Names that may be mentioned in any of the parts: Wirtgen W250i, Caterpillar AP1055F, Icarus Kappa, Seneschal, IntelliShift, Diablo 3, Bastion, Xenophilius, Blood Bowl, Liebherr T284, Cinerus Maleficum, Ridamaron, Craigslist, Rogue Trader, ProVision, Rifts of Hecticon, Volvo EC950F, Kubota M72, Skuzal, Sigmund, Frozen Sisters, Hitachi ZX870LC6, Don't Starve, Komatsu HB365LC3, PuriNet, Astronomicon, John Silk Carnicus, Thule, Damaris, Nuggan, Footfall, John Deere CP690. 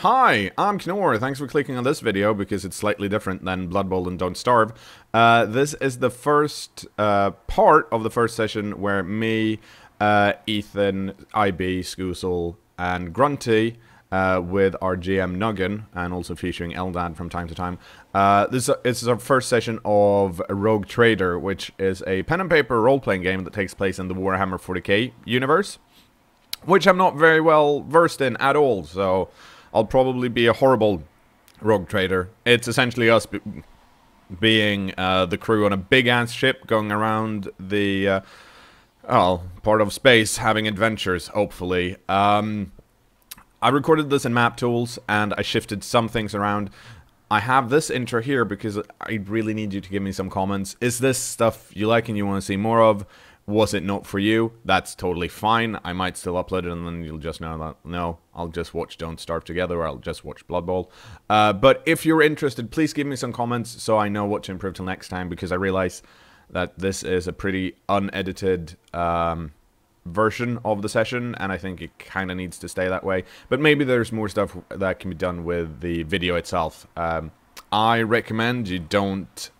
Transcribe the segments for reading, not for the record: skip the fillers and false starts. Hi, I'm Knoor. Thanks for clicking on this video because it's slightly different than Blood Bowl and Don't Starve. This is the first part of the first session where me, Ethan, IB, Skuzal, and Grunty with our GM Nuggan, and also featuring Eldad from time to time. This is our first session of Rogue Trader, which is a pen and paper role-playing game that takes place in the Warhammer 40k universe, which I'm not very well versed in at all, so I'll probably be a horrible Rogue Trader. It's essentially us being the crew on a big-ass ship going around the, part of space, having adventures, hopefully. I recorded this in Map Tools, and I shifted some things around. I have this intro here because I really need you to give me some comments. Is this stuff you like and you want to see more of? Was it not for you? That's totally fine. I might still upload it, and then you'll just know that, no, I'll just watch Don't Starve together, or I'll just watch Blood Bowl. But if you're interested, please give me some comments so I know what to improve till next time, because I realize that this is a pretty unedited version of the session, and I think it kind of needs to stay that way, but maybe there's more stuff that can be done with the video itself. I recommend you don't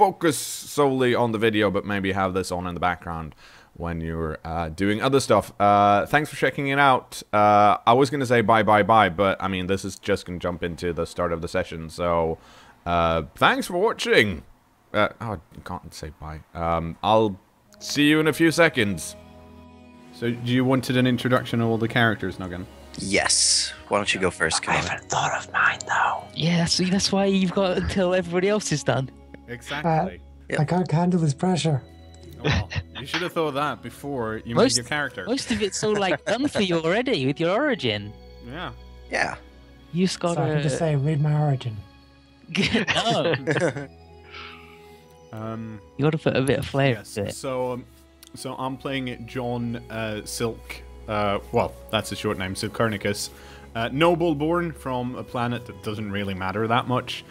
focus solely on the video, but maybe have this on in the background when you're doing other stuff. Thanks for checking it out. I was gonna say bye, but I mean, this is just gonna jump into the start of the session, so thanks for watching. Oh, I can't say bye. I'll see you in a few seconds. So, you wanted an introduction of all the characters, Nuggan? Yes. Why don't you go first, Kyle? I haven't thought of mine, though. Yeah, see, that's why you've got until everybody else is done. Exactly. Yep. I can't handle this pressure. Well, you should have thought of that before you made your character. Most of it's all, like, done for you already with your origin. Yeah. Yeah. You just got to just say, read my origin. No. You got to put a bit of flair into it. So, So I'm playing John Silk, well, that's his short name, Silkernicus. Noble born from a planet that doesn't really matter that much,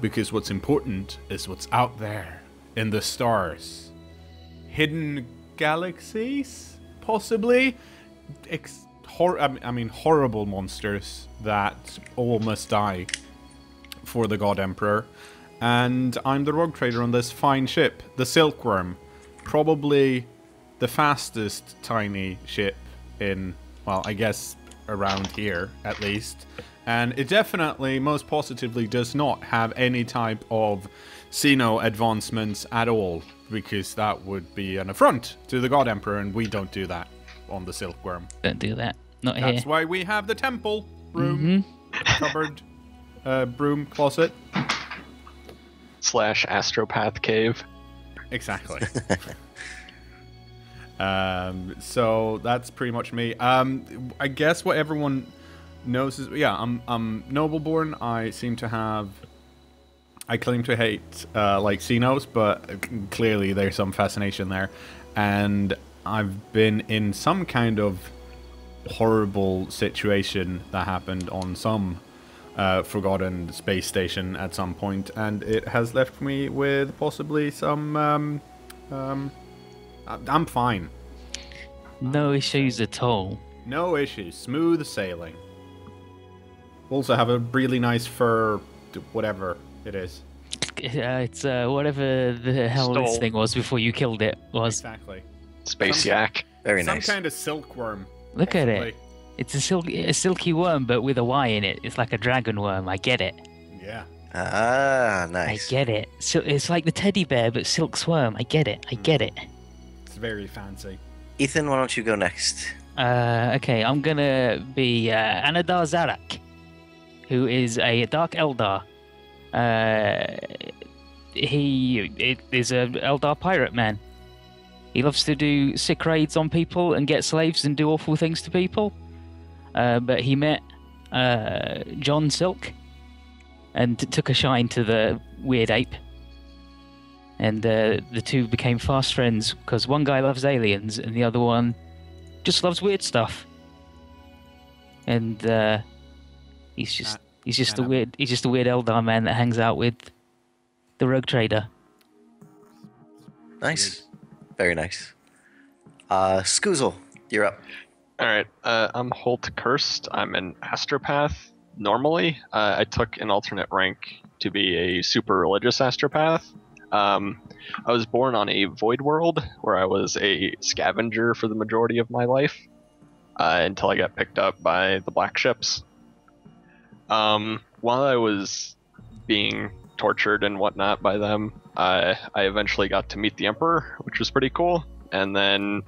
because what's important is what's out there in the stars. Hidden galaxies, possibly? Horrible monsters that all must die for the God Emperor. And I'm the Rogue Trader on this fine ship, the Silkworm. Probably the fastest tiny ship in, well, I guess around here at least. And it definitely, most positively, does not have any type of Xeno advancements at all, because that would be an affront to the God Emperor, and we don't do that on the Silkworm. Don't do that. Not here. That's why we have the temple room, cupboard, broom closet. / astropath cave. Exactly. So that's pretty much me. I guess what everyone knows is, yeah, I'm nobleborn. I seem to have, I claim to hate like Xenos, but clearly there's some fascination there. And I've been in some kind of horrible situation that happened on some forgotten space station at some point, and it has left me with possibly some I'm fine. No issues at all. No issues. Smooth sailing. Also have a really nice fur, whatever it is. It's whatever the hell this thing was before you killed it was. Exactly. Space yak. Very nice. Some kind of silkworm. Look possibly. At it. It's a silky worm, but with a Y in it. It's like a dragon worm. I get it. Yeah. Ah, nice. I get it. So it's like the teddy bear, but silk's worm. I get it. I get it. It's very fancy. Ethan, why don't you go next? Okay, I'm gonna be Anadar Zarak, who is a Dark Eldar. He is an Eldar pirate man. He loves to do sick raids on people and get slaves and do awful things to people. But he met John Silk and took a shine to the weird ape, and the two became fast friends because one guy loves aliens and the other one just loves weird stuff. And he's just a weird Eldar man that hangs out with the Rogue Trader. Nice, very nice. Skuzal, you're up. All right, I'm Holt Cursed. I'm an astropath. normally. I took an alternate rank to be a super religious astropath. I was born on a void world where I was a scavenger for the majority of my life until I got picked up by the black ships. While I was being tortured and whatnot by them, I eventually got to meet the Emperor, which was pretty cool. And then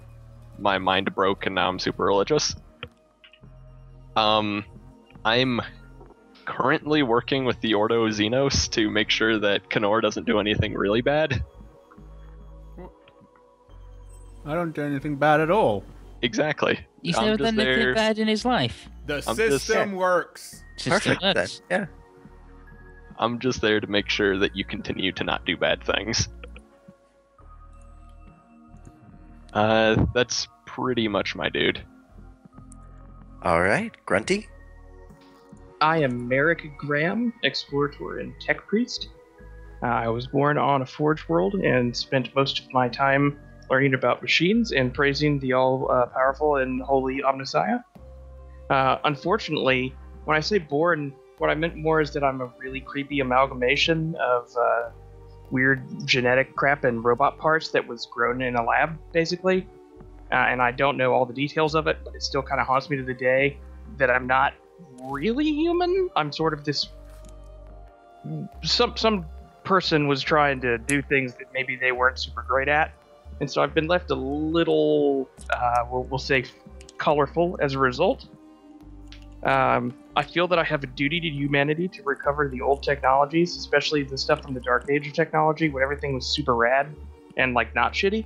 my mind broke, and now I'm super religious. I'm currently working with the Ordo Xenos to make sure that Knoor doesn't do anything really bad. I don't do anything bad at all. Exactly. He's never done anything bad in his life. The system works. Perfect. Yeah. I'm just there to make sure that you continue to not do bad things. That's pretty much my dude. Alright, Grunty? I am Merrick Graham, explorator and tech priest. I was born on a forge world and spent most of my time learning about machines and praising the all-powerful and holy Omnissiah. Unfortunately, when I say born, what I meant more is that I'm a really creepy amalgamation of weird genetic crap and robot parts that was grown in a lab, basically. And I don't know all the details of it, but it still kind of haunts me to the day that I'm not really human. I'm sort of this... Some person was trying to do things that maybe they weren't super great at. And so I've been left a little, we'll say, colorful as a result. I feel that I have a duty to humanity to recover the old technologies, especially the stuff from the Dark Age of technology, when everything was super rad and, like, not shitty.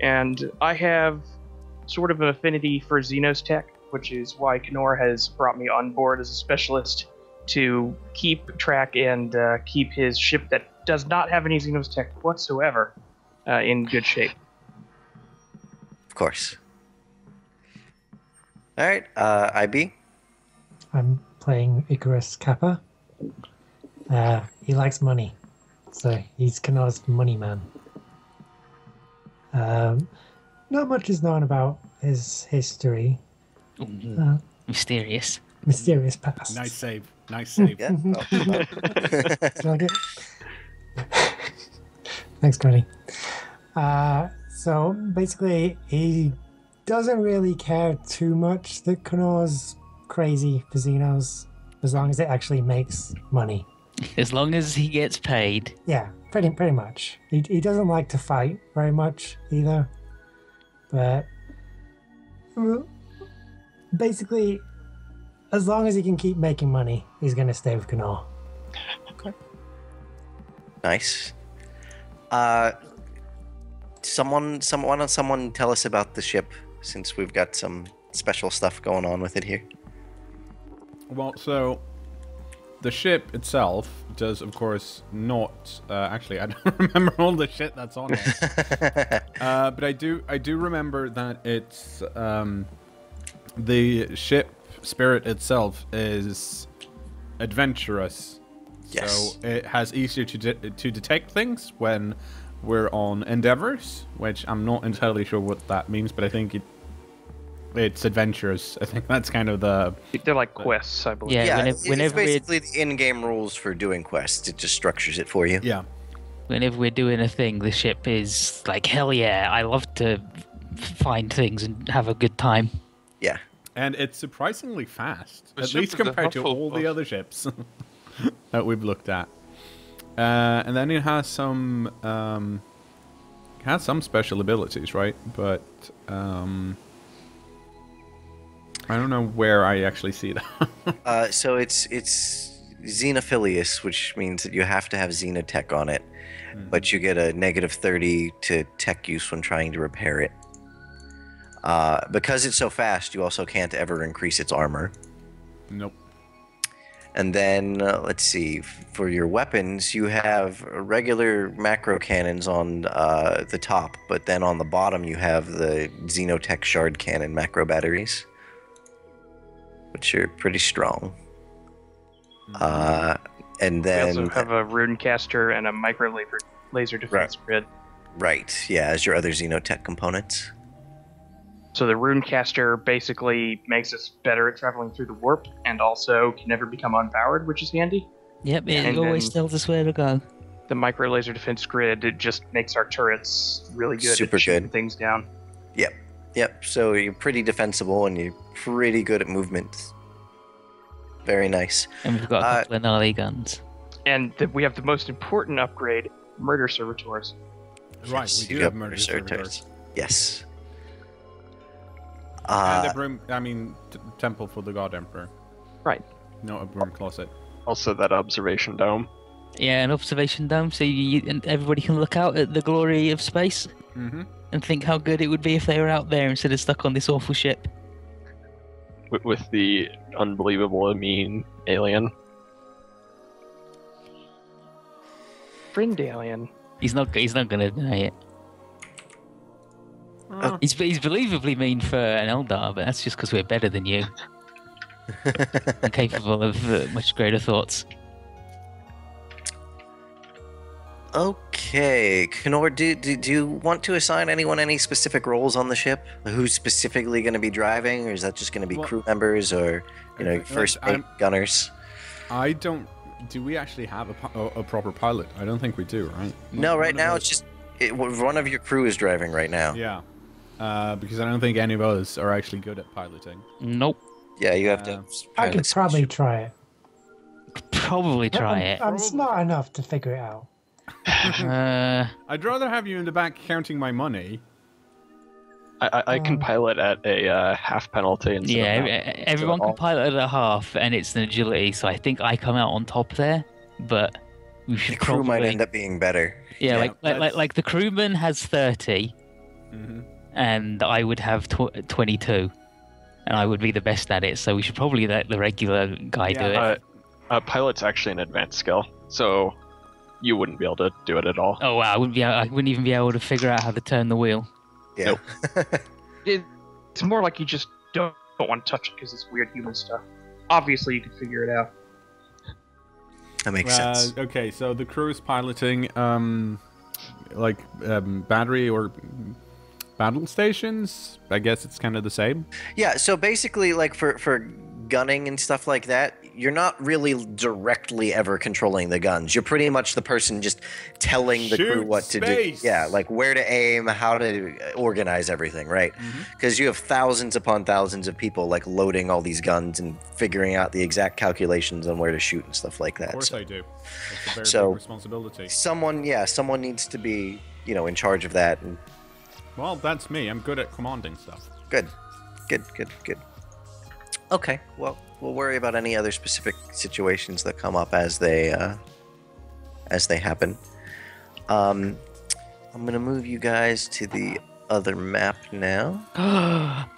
And I have sort of an affinity for Xenos tech, which is why Knoor has brought me on board as a specialist to keep track and keep his ship that does not have any Xenos tech whatsoever in good shape. Of course. All right, IB? I'm playing Icarus Kappa. He likes money, so he's Knoor's money man. Not much is known about his history. Mysterious past. Nice save. Yeah. Thanks, Connie. So basically, he doesn't really care too much that Knoor's crazy for Xenos, as long as it actually makes money. As long as he gets paid. Yeah. Pretty much. He doesn't like to fight very much either, but basically, as long as he can keep making money, he's going to stay with Knoor. Okay. Nice. Someone tell us about the ship, since we've got some special stuff going on with it here. Well, so... the ship itself does, of course, not... actually, I don't remember all the shit that's on it. But I do remember that it's... the ship spirit itself is adventurous. Yes. So it has easier to detect things when we're on endeavors, which I'm not entirely sure what that means, but I think it's adventurous. I think that's kind of the... They're like quests, I believe. Yeah, it's basically the in-game rules for doing quests. It just structures it for you. Yeah. Whenever we're doing a thing, the ship is like, hell yeah, I love to find things and have a good time. Yeah. And it's surprisingly fast, at least compared to all the other ships that we've looked at. And then it has some... it has some special abilities, right? But... I don't know where I actually see that. So it's xenophilius, which means that you have to have xenotech on it, but you get a -30 to tech use when trying to repair it. Because it's so fast, you also can't ever increase its armor. Nope. And then let's see. For your weapons, you have regular macro cannons on the top, but then on the bottom you have the xenotech shard cannon macro batteries, which are pretty strong. And then we also have a runecaster and a micro laser defense grid. Right, yeah, as your other xenotech components. So the Runecaster basically makes us better at traveling through the warp, and also can never become unpowered, which is handy. Yep, it always tells us where to go. The micro laser defense grid, it just makes our turrets really good at shooting things down. Yep, yep. So you're pretty defensible, and you're pretty good at movement. Very nice. And we've got a couple of gnarly guns. And we have the most important upgrade, murder servitors. Right, we do have murder servitors. Yes. And a broom, I mean, temple for the God Emperor. Right. Not a broom closet. Also that observation dome. Yeah, an observation dome, so and everybody can look out at the glory of space and think how good it would be if they were out there instead of stuck on this awful ship. With the unbelievable, mean alien. Friend alien. He's not going to deny it. Oh. He's believably mean for an Eldar, but that's just because we're better than you. I'm capable of much greater thoughts. Okay, Knoor, do you want to assign anyone any specific roles on the ship? Who's specifically going to be driving, or is that just going to be crew members, or first mate gunners? I don't. Do we actually have a proper pilot? I don't think we do, right? No, right now it's just one of your crew is driving right now. Yeah, because I don't think any of us are actually good at piloting. Nope. Yeah, you have to. I could probably try it. Probably try it. I'm smart enough to figure it out. I'd rather have you in the back counting my money. I can pilot at a half penalty instead of everyone can pilot at a half, and it's an agility, so I think I come out on top there, but we should the crew might end up being better. Yeah, like the crewman has 30, and I would have 22, and I would be the best at it, so we should probably let the regular guy do it. Pilot's actually an advanced skill, so... You wouldn't be able to do it at all. Oh wow! I wouldn't even be able to figure out how to turn the wheel. Yeah. Nope. It's more like you just don't want to touch it because it's weird human stuff. Obviously, you can figure it out. That makes sense. Okay, so the crew is piloting, battery or battle stations. I guess it's kind of the same. Yeah. So basically, like for gunning and stuff like that, you're not really directly ever controlling the guns. You're pretty much the person just telling the crew what to do. Yeah, like where to aim, how to organize everything, right? Because you have thousands upon thousands of people like loading all these guns and figuring out the exact calculations on where to shoot and stuff like that. Of course they do. It's a very big responsibility. Someone needs to be, in charge of that. And... Well, that's me. I'm good at commanding stuff. Good. Okay, well, we'll worry about any other specific situations that come up as they happen. I'm gonna move you guys to the other map now.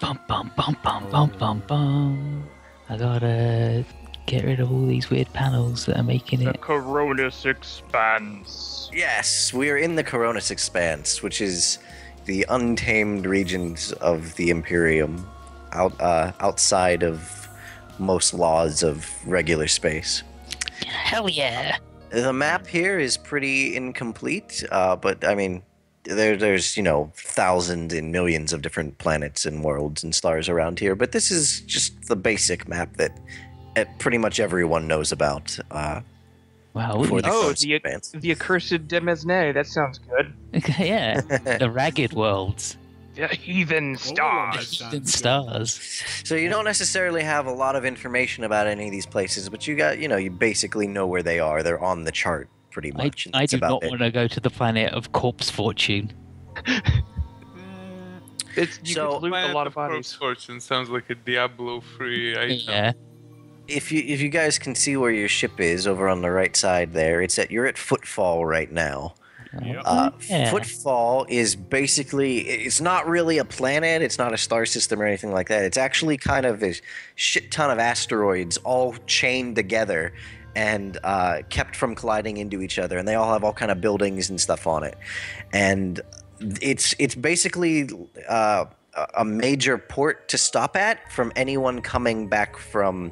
Bum bum bum bum bum bum bum. I gotta get rid of all these weird panels that are making it. The Koronus Expanse. Yes, we are in the Koronus Expanse, which is the untamed regions of the Imperium. Outside of most laws of regular space. Hell yeah! The map here is pretty incomplete, but I mean, there's thousands and millions of different planets and worlds and stars around here. But this is just the basic map that pretty much everyone knows about. Wow! The accursed Demesne. That sounds good. Yeah, the ragged worlds. The Heathen Stars. So you don't necessarily have a lot of information about any of these places, but you got, you basically know where they are. They're on the chart pretty much. I do not want to go to the planet of Corpse Fortune. You could loot a lot of bodies. Corpse Fortune sounds like a Diablo 3 item. Yeah. If you guys can see where your ship is over on the right side there, you're at Footfall right now. Footfall is basically, it's not really a planet, it's not a star system or anything like that. It's actually kind of a shit ton of asteroids all chained together and kept from colliding into each other, and they all have all kind of buildings and stuff on it. And it's basically a major port to stop at from anyone coming back from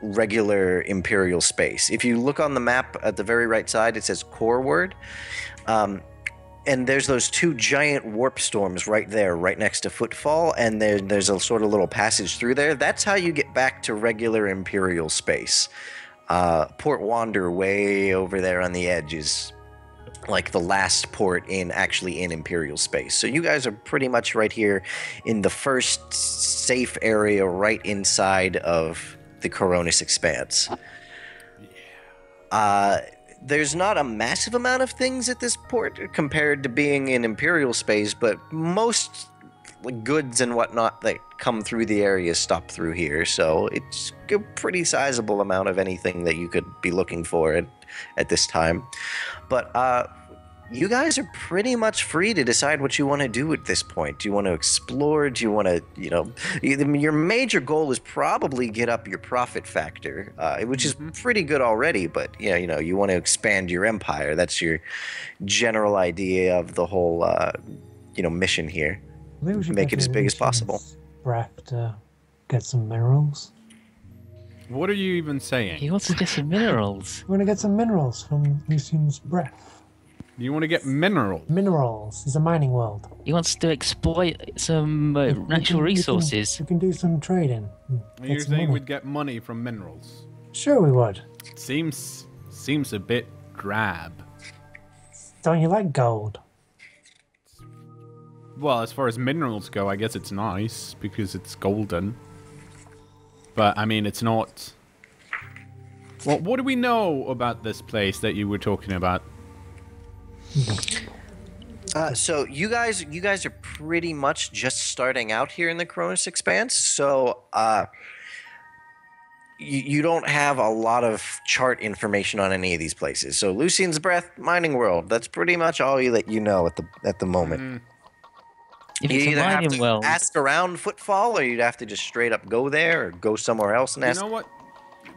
regular Imperial space. If you look on the map at the very right side, it says Core Word. and there's those two giant warp storms right there, right next to Footfall, and there's a sort of little passage through there. That's how you get back to regular Imperial space. Port Wander way over there on the edge is like the last port in actually in Imperial space. So you guys are pretty much right here in the first safe area right inside of the Koronus Expanse. There's not a massive amount of things at this port compared to being in Imperial space, but most goods and whatnot that come through the area stop through here, so it's a pretty sizable amount of anything that you could be looking for at this time. But you guys are pretty much free to decide what you want to do at this point. Do you want to explore? Do you want to, you know, your major goal is probably get up your profit factor, which is pretty good already, but you know, you want to expand your empire. That's your general idea of the whole, you know, mission here. Maybe we should make it as big as possible. Scrap to get some minerals. What are you even saying? He wants to get some minerals. We're going to get some minerals from Lucian's breath. You want to get minerals? Minerals. It's a mining world. He wants to exploit some natural resources. We can do some trading. You're saying we'd get money from minerals? Sure we would. Seems a bit drab. Don't you like gold? Well, as far as minerals go, I guess it's nice because it's golden. But, I mean, it's not... Well, what do we know about this place that you were talking about? So you guys are pretty much just starting out here in the Koronus Expanse, so you don't have a lot of chart information on any of these places. So Lucian's Breath, Mining World, that's pretty much all that you know at the moment. If you either have to ask around Footfall, or you'd have to just straight up go there or go somewhere else and ask. You know what?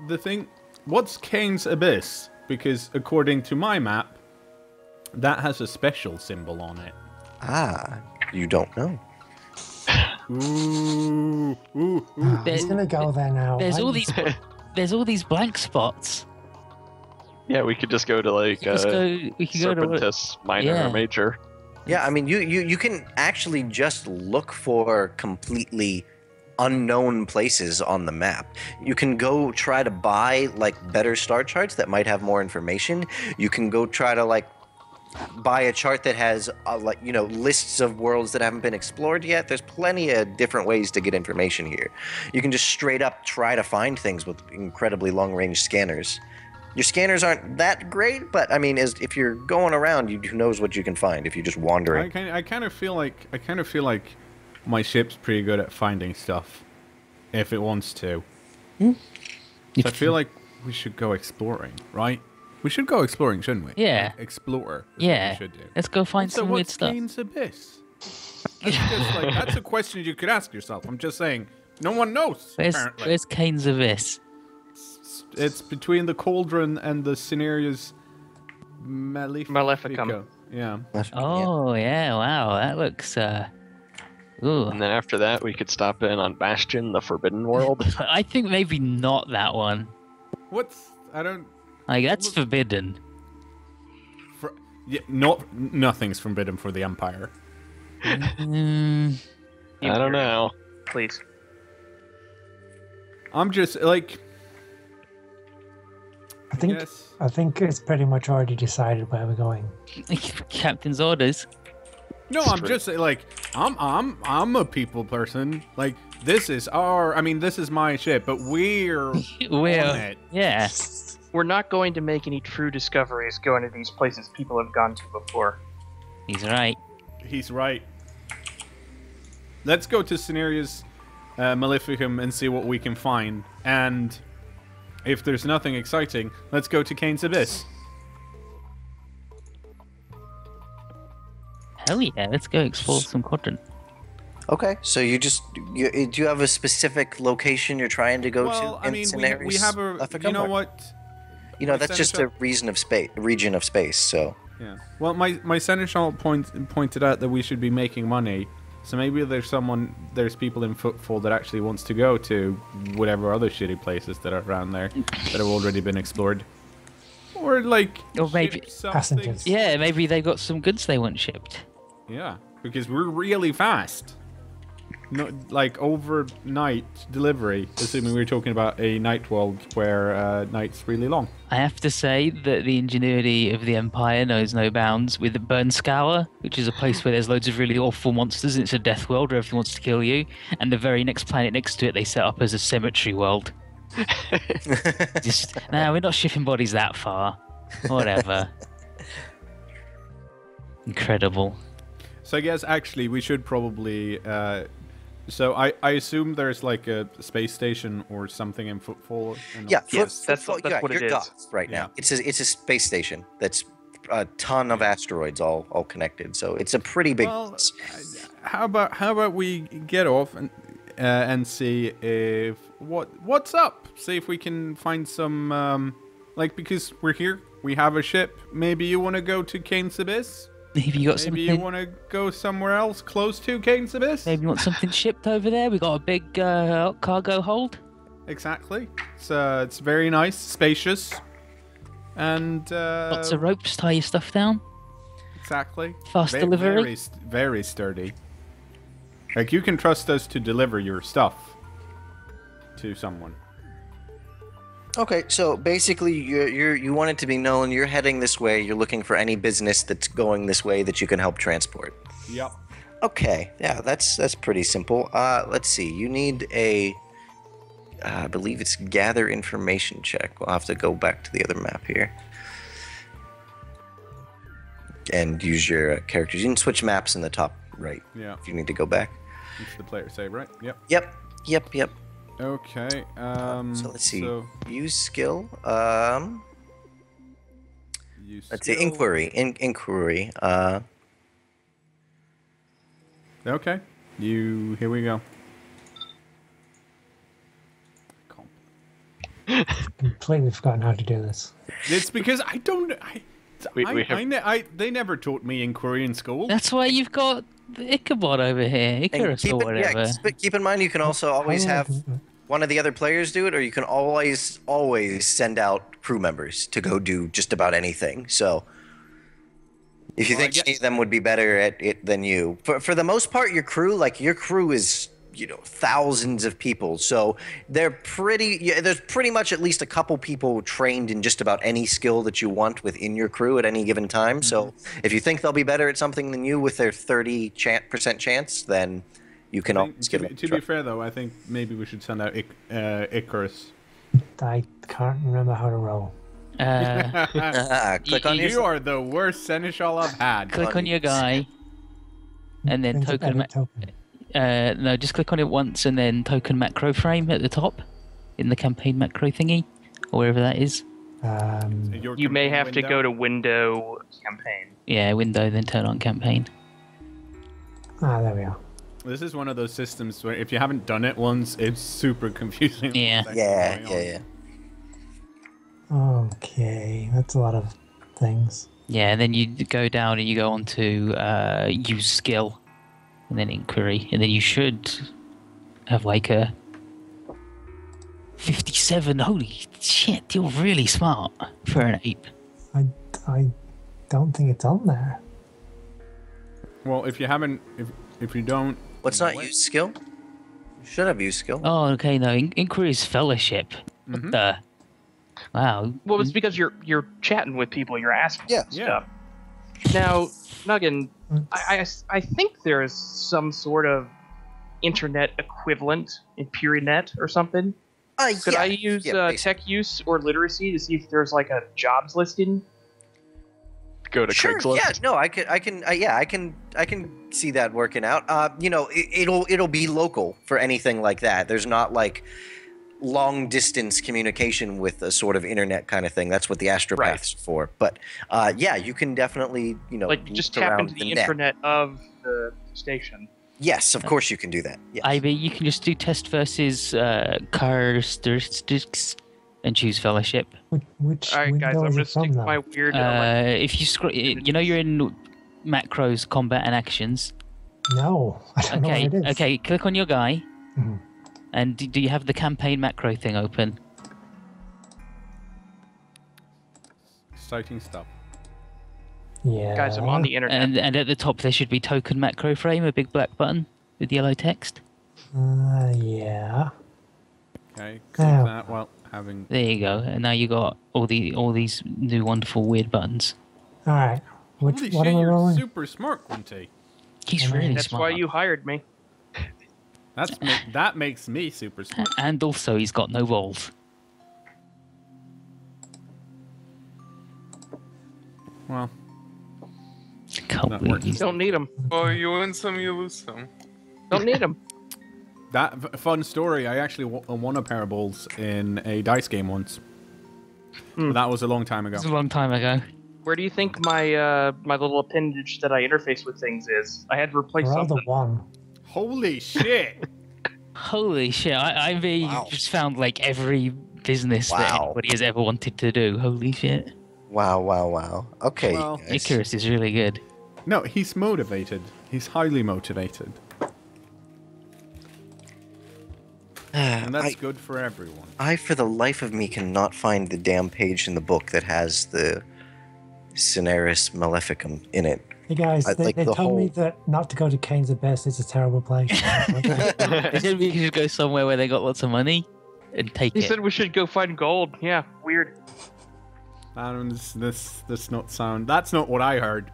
The thing, what's Kane's Abyss? Because according to my map, that has a special symbol on it. Ah, you don't know. He's gonna go there now. There's all these blank spots. Yeah, we could just go to like Serpentis Minor or Major. Yeah, I mean, you can actually just look for completely unknown places on the map. You can go try to buy, like, better star charts that might have more information. You can go try to, like, buy a chart that has, like, you know, lists of worlds that haven't been explored yet. There's plenty of different ways to get information here. You can just straight up try to find things with incredibly long-range scanners. Your scanners aren't that great, but I mean, if you're going around, who knows what you can find if you're just wandering. I kind of feel like my ship's pretty good at finding stuff, if it wants to. So I feel like we should go exploring, right? We should go exploring, shouldn't we? Yeah. Explorer. Yeah. What we should do. Let's go find some weird stuff. So what's Kane's Abyss? That's just like, that's a question you could ask yourself. I'm just saying, no one knows. Where's Kane's Abyss? It's between the Cauldron and the Scenarius Maleficum. Yeah. Oh, yeah, wow. That looks... Ooh. And then after that, we could stop in on Bastion, the Forbidden World. I think maybe not that one. What's... I don't... Like, that's forbidden. Yeah, nothing's forbidden for the Empire. I don't know. Please. I'm just, like... I think it's pretty much already decided where we're going. Captain's orders. No, I'm just like I'm a people person. Like this is my ship, but we're on it. Yeah. We're not going to make any true discoveries going to these places people have gone to before. He's right. He's right. Let's go to Scenarius Maleficum and see what we can find. And if there's nothing exciting, let's go to Kane's Abyss. Hell yeah, let's go explore some Quadrant. Okay, so do you have a specific location you're trying to go to? I mean, we have a, you know what? You know, that's just a region of space, so. Yeah. Well, my Seneschal pointed out that we should be making money. So maybe there's people in Footfall that actually wants to go to whatever other shitty places that are around there that have already been explored. Or like, or maybe passengers. Yeah, maybe they got some goods they want shipped. Yeah, because we're really fast. Not like overnight delivery, assuming we're talking about a night world where night's really long. I have to say that the ingenuity of the Empire knows no bounds with Bernscour, which is a place where there's loads of really awful monsters and it's a death world where everything wants to kill you, and the very next planet next to it they set up as a cemetery world. Just, nah, we're not shipping bodies that far. Whatever. Incredible. So I guess actually we should probably... So I assume there's like a space station or something in Footfall. Yeah, yes, that's what it is gods right now. Yeah. It's a space station that's a ton of asteroids all connected. So it's a pretty big. Well, how about we get off and see if what's up? See if we can find some like, because we're here, we have a ship. Maybe you want to go to Kane's Abyss. Maybe you want to go somewhere else close to Kane's Abyss? Maybe you want something shipped over there? We got a big cargo hold. Exactly. It's very nice, spacious, and... lots of ropes, tie your stuff down. Exactly. Fast delivery. Very, very sturdy. Like, you can trust us to deliver your stuff to someone. Okay, so basically you want it to be known, you're heading this way, you're looking for any business that's going this way that you can help transport. Yep. Okay, yeah, that's pretty simple. Let's see, you need a, I believe it's gather information check. We'll have to go back to the other map here. And use your characters. You can switch maps in the top right. Yeah. If you need to go back. It's the player save, right? Yep. Yep, yep, yep. Okay, so let's see. So use skill. Let's see, inquiry. Inquiry. Okay. Here we go. I've completely forgotten how to do this. It's because I don't. They never taught me inquiry in school. That's why you've got the Ichabod over here, Icarus or whatever. Yeah, but keep in mind, you can also always have one of the other players do it, or you can always send out crew members to go do just about anything. So if you think any of them would be better at it than you, for the most part, your crew is, you know, thousands of people. So there's pretty much at least a couple people trained in just about any skill that you want within your crew at any given time. So if you think they'll be better at something than you with their 30% chance, then you can always give it a try. To be fair, though, I think maybe we should send out Icarus. I can't remember how to roll. Click on you. You are the worst Seneschal I've had. Click on your guy, and then token. No, just click on it once and then token macro frame at the top in the campaign macro thingy or wherever that is. You may have to go to window campaign. Yeah, window, then turn on campaign. Ah, there we are. This is one of those systems where if you haven't done it once, it's super confusing. Yeah. Yeah. Okay, that's a lot of things. Yeah, and then you go down and you go on to use skill. And then inquiry, and then you should have like a 57. Holy shit, you're really smart for an ape. I don't think it's on there. Well, if you haven't, if you don't, let's not use skill. You should have used skill. Oh, okay, no, inquiry is fellowship. Mm-hmm. What the? Wow. Well, it's because you're chatting with people, you're asking stuff. Yeah. Now, Nuggan. I think there is some sort of internet equivalent in PuriNet or something. Could I use tech use or literacy to see if there's like a jobs listing? Go to Craigslist. Yeah, no, I can see that working out. You know, it'll be local for anything like that. There's not like long distance communication with a sort of internet kind of thing. That's what the astropath's for. But yeah, you can definitely, you know, like just tap into the internet of the station. Yes, of course you can do that. Yes. IB, you can just do test versus characteristics and choose fellowship. Which all right, guys, I'm gonna stick my weird. If you scroll, you know, you're in macros, combat, and actions. No, I don't know what it is. Okay, click on your guy. Mm-hmm. And do you have the campaign macro thing open? exciting stuff. Yeah. Guys, I'm on the internet. And at the top there should be token macro frame, a big black button with yellow text. Yeah. Okay, click that while having... There you go. And now you got all these new wonderful weird buttons. All right. Holy shit, you're super smart, Grunty. He's really that's smart. That's why you hired me. That makes me super smart. And also, he's got no walls. Well, don't need them. Oh, you win some, you lose some. Don't need them. That fun story. I actually won a pair of balls in a dice game once. Mm. That was a long time ago. It was a long time ago. Where do you think my my little appendage that I interface with things is? I had to replace something. One. Holy shit! Holy shit! I really just found like every business that anybody has ever wanted to do. Holy shit! Wow, wow, wow. Okay. Well, Icarus is really good. No, he's motivated. He's highly motivated. And that's good for everyone. I, for the life of me, cannot find the damn page in the book that has the Scenarius Maleficum in it. Hey guys, they told me that not to go to Kane's Abyss. It's a terrible place. They said we should go somewhere where they got lots of money and take it. He said we should go find gold. Yeah, weird. This not sound. That's not what I heard.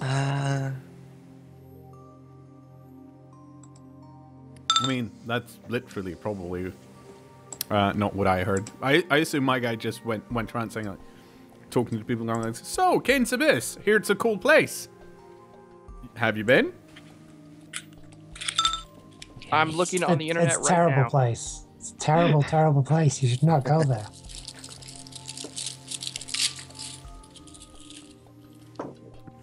I mean, that's literally probably not what I heard. I assume my guy just went around saying, like, talking to people going like, "So, Kane's Abyss. Here, it's a cool place. Have you been?" I'm looking on the internet right now. It's a terrible place. It's a terrible, terrible place. You should not go there.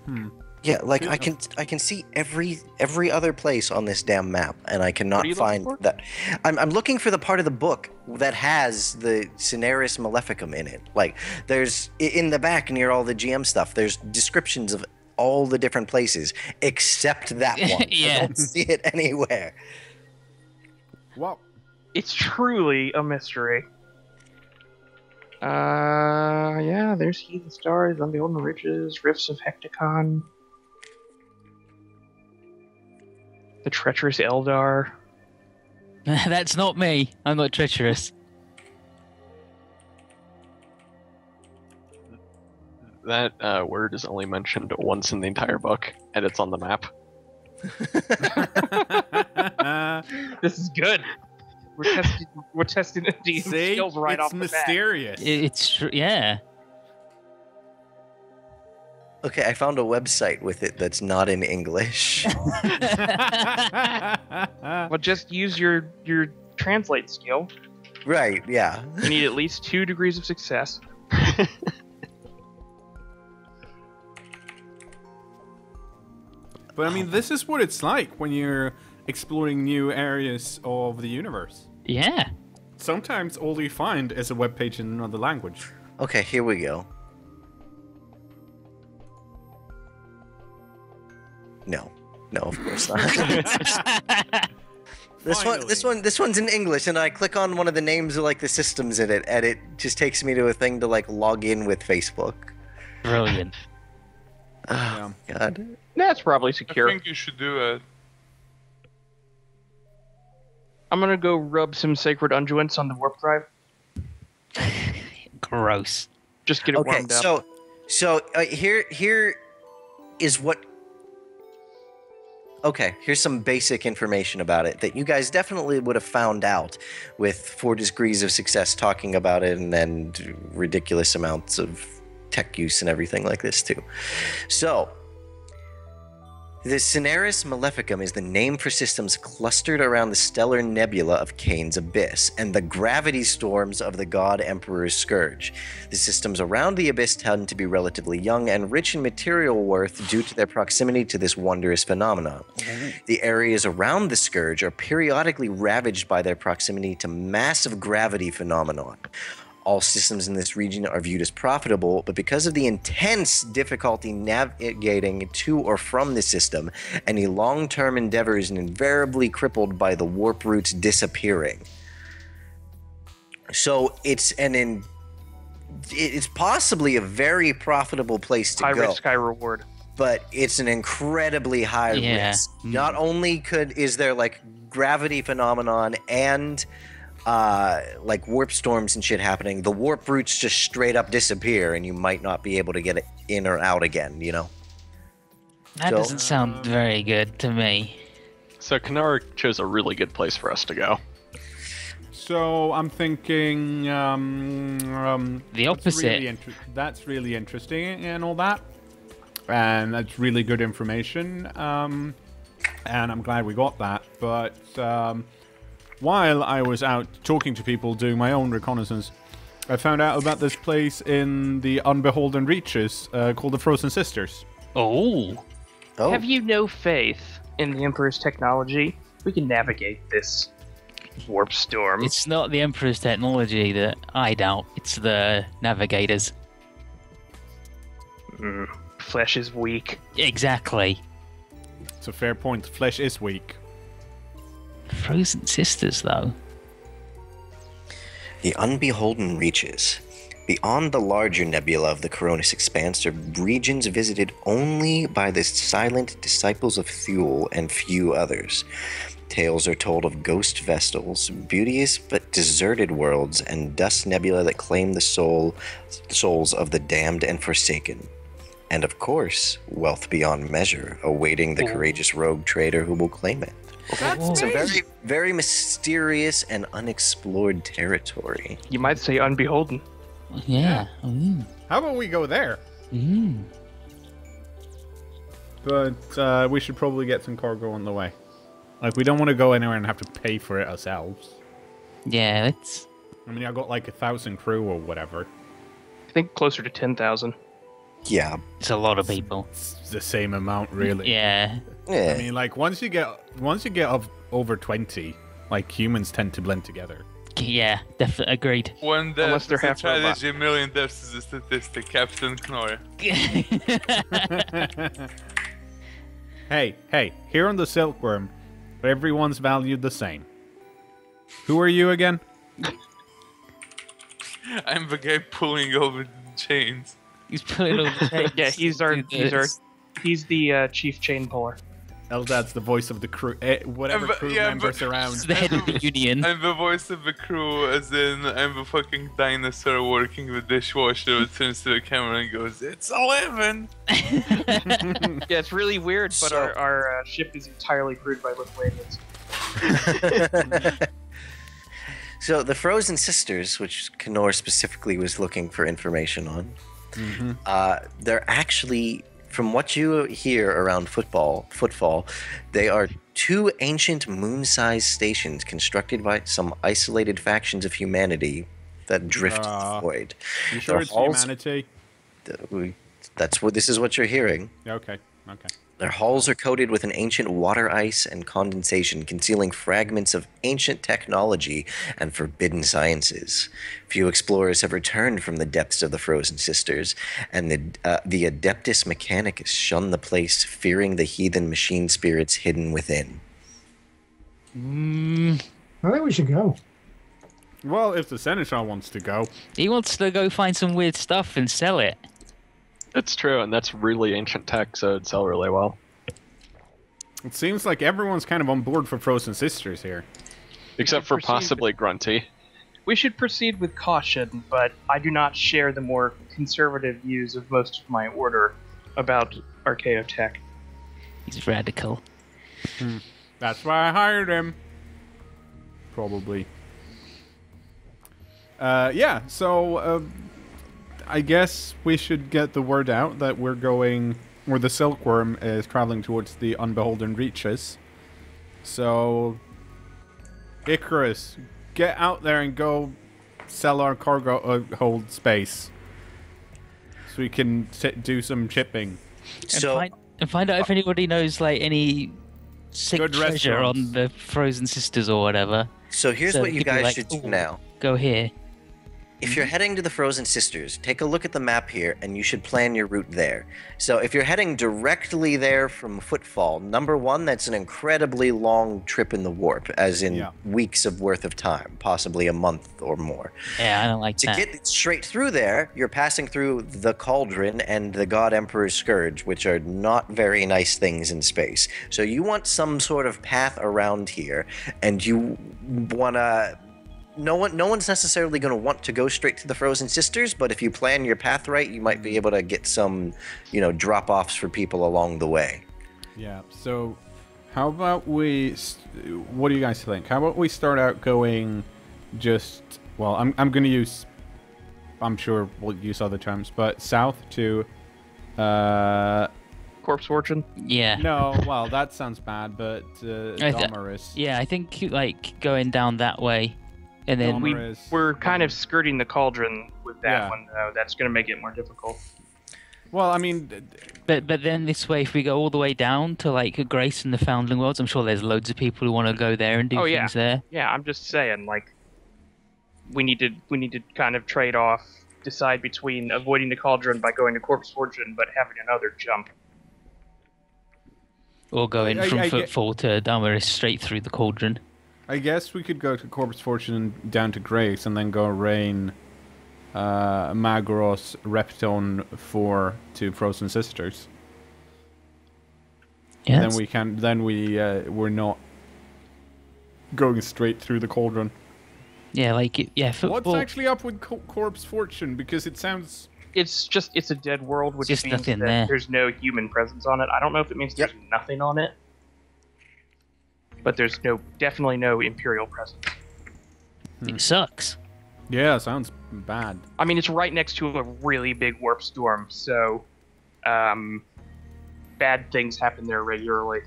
Hmm. Yeah, like I can see every other place on this damn map, and I cannot find that. I'm looking for the part of the book that has the Cinerus Maleficum in it. Like, there's in the back near all the GM stuff. There's descriptions of all the different places except that one. Yeah, I don't see it anywhere. Well, it's truly a mystery. Yeah, there's Heathen Stars, Unbeholden Reaches, Rifts of Hecticon, the treacherous Eldar. That's not me. I'm not treacherous. That word is only mentioned once in the entire book, and it's on the map. This is good. We're testing the skills right off the bat. It's mysterious. It's true. Yeah. Okay, I found a website with it that's not in English. Well, just use your translate skill. Right. Yeah. You need at least 2 degrees of success. But I mean, this is what it's like when you're exploring new areas of the universe. Yeah. Sometimes all you find is a web page in another language. Okay, here we go. No, of course not. This one's in English, and I click on one of the names of like the systems in it, and it just takes me to a thing to like log in with Facebook. Brilliant. Oh, yeah. God. That's probably secure. I think you should do it. I'm gonna go rub some sacred unguents on the warp drive. Gross. Just get it warmed up. Okay, so here is what. Okay, here's some basic information about it that you guys definitely would have found out with 4 degrees of success talking about it, and then ridiculous amounts of tech use and everything like this too. So. The Cinerus Maleficum is the name for systems clustered around the stellar nebula of Kane's Abyss and the gravity storms of the God Emperor's Scourge. The systems around the Abyss tend to be relatively young and rich in material worth due to their proximity to this wondrous phenomenon. The areas around the Scourge are periodically ravaged by their proximity to massive gravity phenomenon. All systems in this region are viewed as profitable, but because of the intense difficulty navigating to or from the system, any long-term endeavor is invariably crippled by the warp routes disappearing. So it's it's possibly a very profitable place to go. High risk, high reward. But it's an incredibly high risk. Not only is there like gravity phenomenon and like warp storms and shit happening, the warp routes just straight up disappear and you might not be able to get it in or out again, you know? That doesn't sound very good to me. So Knoor chose a really good place for us to go. So I'm thinking the opposite. That's really interesting and all that. And that's really good information. And I'm glad we got that. But while I was out talking to people, doing my own reconnaissance, I found out about this place in the Unbeholden Reaches called the Frozen Sisters. Oh. Oh. Have you no faith in the Emperor's technology? We can navigate this warp storm. It's not the Emperor's technology that I doubt. It's the navigators. Mm. Flesh is weak. Exactly. It's a fair point. Flesh is weak. Frozen Sisters, though. The Unbeholden Reaches. Beyond the larger nebula of the Koronus Expanse are regions visited only by the silent disciples of Thule and few others. Tales are told of ghost vestals, beauteous but deserted worlds, and dust nebula that claim the souls of the damned and forsaken. And of course, wealth beyond measure, awaiting the courageous rogue trader who will claim it. It's a very, very mysterious and unexplored territory. You might say unbeholden. Yeah. Mm. How about we go there? Mm. But we should probably get some cargo on the way. Like, we don't want to go anywhere and have to pay for it ourselves. Yeah, that's... I mean, I got like 1,000 crew or whatever. I think closer to 10,000. Yeah. It's a lot of people. It's the same amount, really. Yeah. Yeah. I mean, like, once you get up over 20, like, humans tend to blend together. Yeah, definitely agreed. One death is a tragedy, a million deaths is a statistic, Captain Knoor. Hey, here on the Silkworm, everyone's valued the same. Who are you again? I'm the guy pulling over chains. He's pulling over the chains. Yeah, he's the chief chain puller. Eldad's the voice of the crew, whatever crew members around. The head of the union. I'm the voice of the crew, as in I'm the fucking dinosaur working the dishwasher who turns to the camera and goes, "It's 11!" Yeah, it's really weird, but our ship is entirely crewed by Lithuanians. So the Frozen Sisters, which Knoor specifically was looking for information on, they're actually... From what you hear around Footfall, they are two ancient moon-sized stations constructed by some isolated factions of humanity that drift to the void. You sure it's humanity? This is what you're hearing. Okay, okay. Their hulls are coated with an ancient water ice and condensation, concealing fragments of ancient technology and forbidden sciences. Few explorers have returned from the depths of the Frozen Sisters, and the Adeptus Mechanicus shun the place, fearing the heathen machine spirits hidden within. I think we should go. Well, if the Seneschal wants to go. He wants to go find some weird stuff and sell it. It's true, and that's really ancient tech, so it'd sell really well. It seems like everyone's kind of on board for Frozen Sisters here. Except for possibly Grunty. We should proceed with caution, but I do not share the more conservative views of most of my order about archaeotech. He's radical. That's why I hired him. Probably. Yeah, so... I guess we should get the word out that we're going, or the Silkworm is traveling towards the Unbeholden Reaches. So, Icarus, get out there and go sell our cargo hold space, so we can do some shipping. And find out if anybody knows like any sick treasure on the Frozen Sisters or whatever. So here's what you guys should do now. Go here. If you're heading to the Frozen Sisters, take a look at the map here, and you should plan your route there. So if you're heading directly there from Footfall, #1, that's an incredibly long trip in the warp, as in weeks of worth of time, possibly a month or more. Yeah, I don't like that. To get straight through there, you're passing through the Cauldron and the God Emperor's Scourge, which are not very nice things in space. So you want some sort of path around here, and you want to... No one's necessarily going to want to go straight to the Frozen Sisters, but if you plan your path right, you might be able to get some, you know, drop-offs for people along the way. Yeah, so how about we... What do you guys think? How about we start out going just... Well, I'm going to use... I'm sure we'll use other terms, but south to... Corpse Fortune? Yeah. No, well, that sounds bad, but Damaris. Yeah, I think, like, going down that way... And then we're kind of skirting the Cauldron with that one, though. That's going to make it more difficult. Well, I mean... But then this way, if we go all the way down to, like, Grace and the Foundling Worlds, I'm sure there's loads of people who want to go there and do things there. Yeah, I'm just saying, like, we need to kind of trade off, decide between avoiding the Cauldron by going to Corpse Fortune, but having another jump. Or going from Footfall to Damaris straight through the Cauldron. I guess we could go to Corpse Fortune down to Grace and then go Rain, Magros, Reptone 4 to Frozen Sisters. Yes. Then we can. Then we're not going straight through the Cauldron. Yeah, like Football. What's actually up with Corpse Fortune? Because it sounds. It's a dead world, which just means nothing that there's no human presence on it. I don't know if it means there's nothing on it. But there's definitely no Imperial presence. It sucks. Yeah, sounds bad. I mean, it's right next to a really big warp storm, so bad things happen there regularly.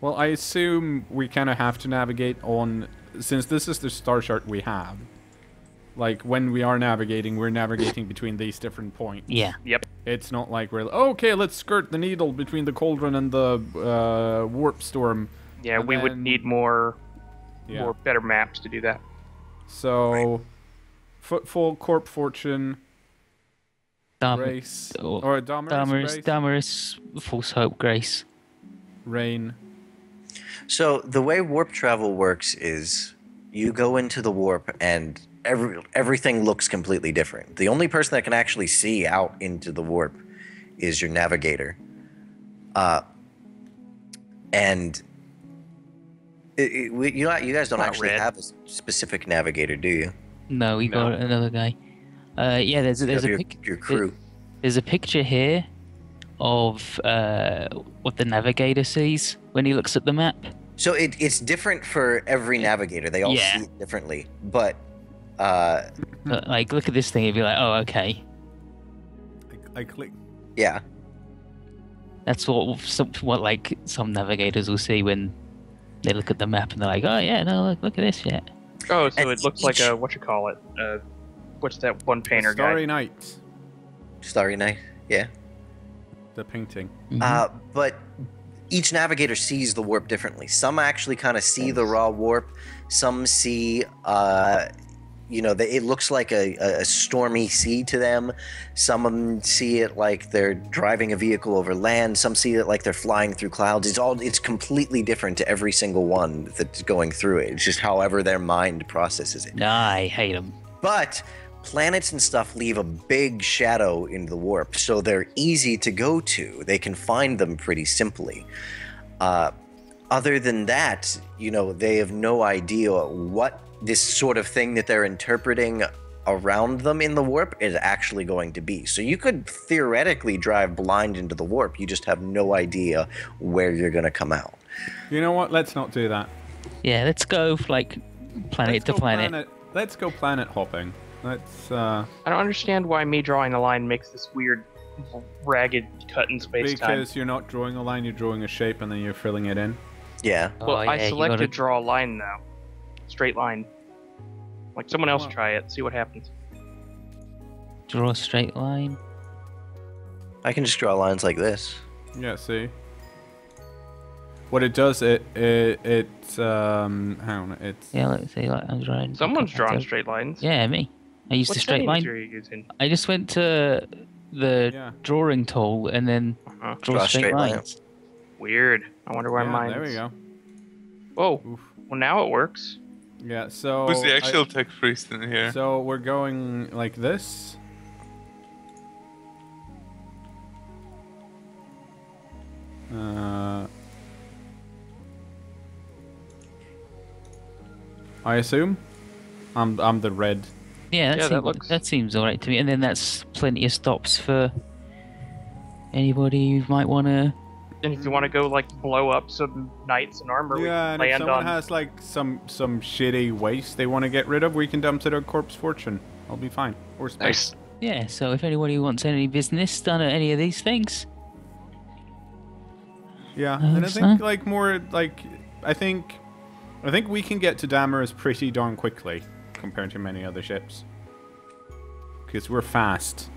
Well, I assume we kind of have to navigate on, since this is the star chart we have. Like, when we are navigating, we're navigating between these different points. Yeah. Yep. It's not like we're like, okay, let's skirt the needle between the Cauldron and the warp storm. Yeah, and we would need more better maps to do that. So, Footfall, Corp Fortune, Grace, or Damaris, False Hope, Grace, Rain. So the way warp travel works is you go into the warp and everything looks completely different. The only person that can actually see out into the warp is your navigator, and you guys don't actually have a specific navigator, do you? No, we got another guy. Yeah, there's your crew. There's a picture here of what the navigator sees when he looks at the map. So it's different for every navigator. They all see it differently. But like, look at this thing. You'd be like, oh, okay. I click. Yeah. That's what some navigators will see when. They look at the map and they're like, oh yeah, no, look at this shit. Oh, so it looks like a, what's that one painter guy? Starry Night. Starry Night, yeah. The painting. But each navigator sees the warp differently. Some actually kind of see the raw warp. Some see, you know, it looks like a stormy sea to them. Some of them see it like they're driving a vehicle over land. Some see it like they're flying through clouds. It's completely different to every single one that's going through it. It's just however their mind processes it. Nah, I hate them. But planets and stuff leave a big shadow in the warp, so they're easy to go to. They can find them pretty simply. Other than that, you know, they have no idea what this sort of thing that they're interpreting around them in the warp is actually going to be. So you could theoretically drive blind into the warp. You just have no idea where you're going to come out. You know what? Let's not do that. Yeah, let's go like planet to planet. Let's go planet hopping. Let's. I don't understand why me drawing a line makes this weird ragged cut in space time. Because you're not drawing a line, you're drawing a shape and then you're filling it in. Yeah. Well, I selected draw a line now. Straight line. Like, someone else try it. See what happens. Draw a straight line. I can just draw lines like this. Yeah, see? What it does, it's hang on, it's... Yeah, let's see, like, I'm drawing... Someone's drawing straight lines. Yeah, me. I used a straight line. I just went to the drawing tool and then draw straight lines. Weird. I wonder why mine. There we go. Whoa. Oof. Well, now it works. Yeah. So. Who's the actual tech priest in here? So we're going like this. I assume. I'm the red. Yeah, that seems alright to me. And then that's plenty of stops for anybody who might want to. And if you want to go like blow up some knights in armor, we can land on. Yeah, if someone has like some shitty waste they want to get rid of, we can dump it on Corpse Fortune. I'll be fine. Or space. Nice. Yeah. So if anybody wants any business done at any of these things. Yeah, and I think like more like I think we can get to Damaris pretty darn quickly compared to many other ships because we're fast.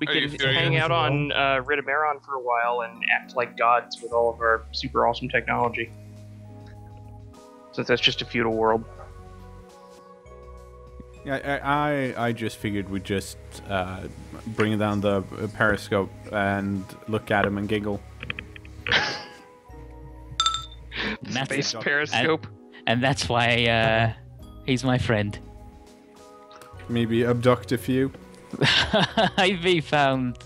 We could hang out on Ridamaron for a while and act like gods with all of our super awesome technology. So that's just a feudal world. Yeah, I just figured we'd just bring down the periscope and look at him and giggle. Space periscope. And that's why he's my friend. Maybe abduct a few. IB found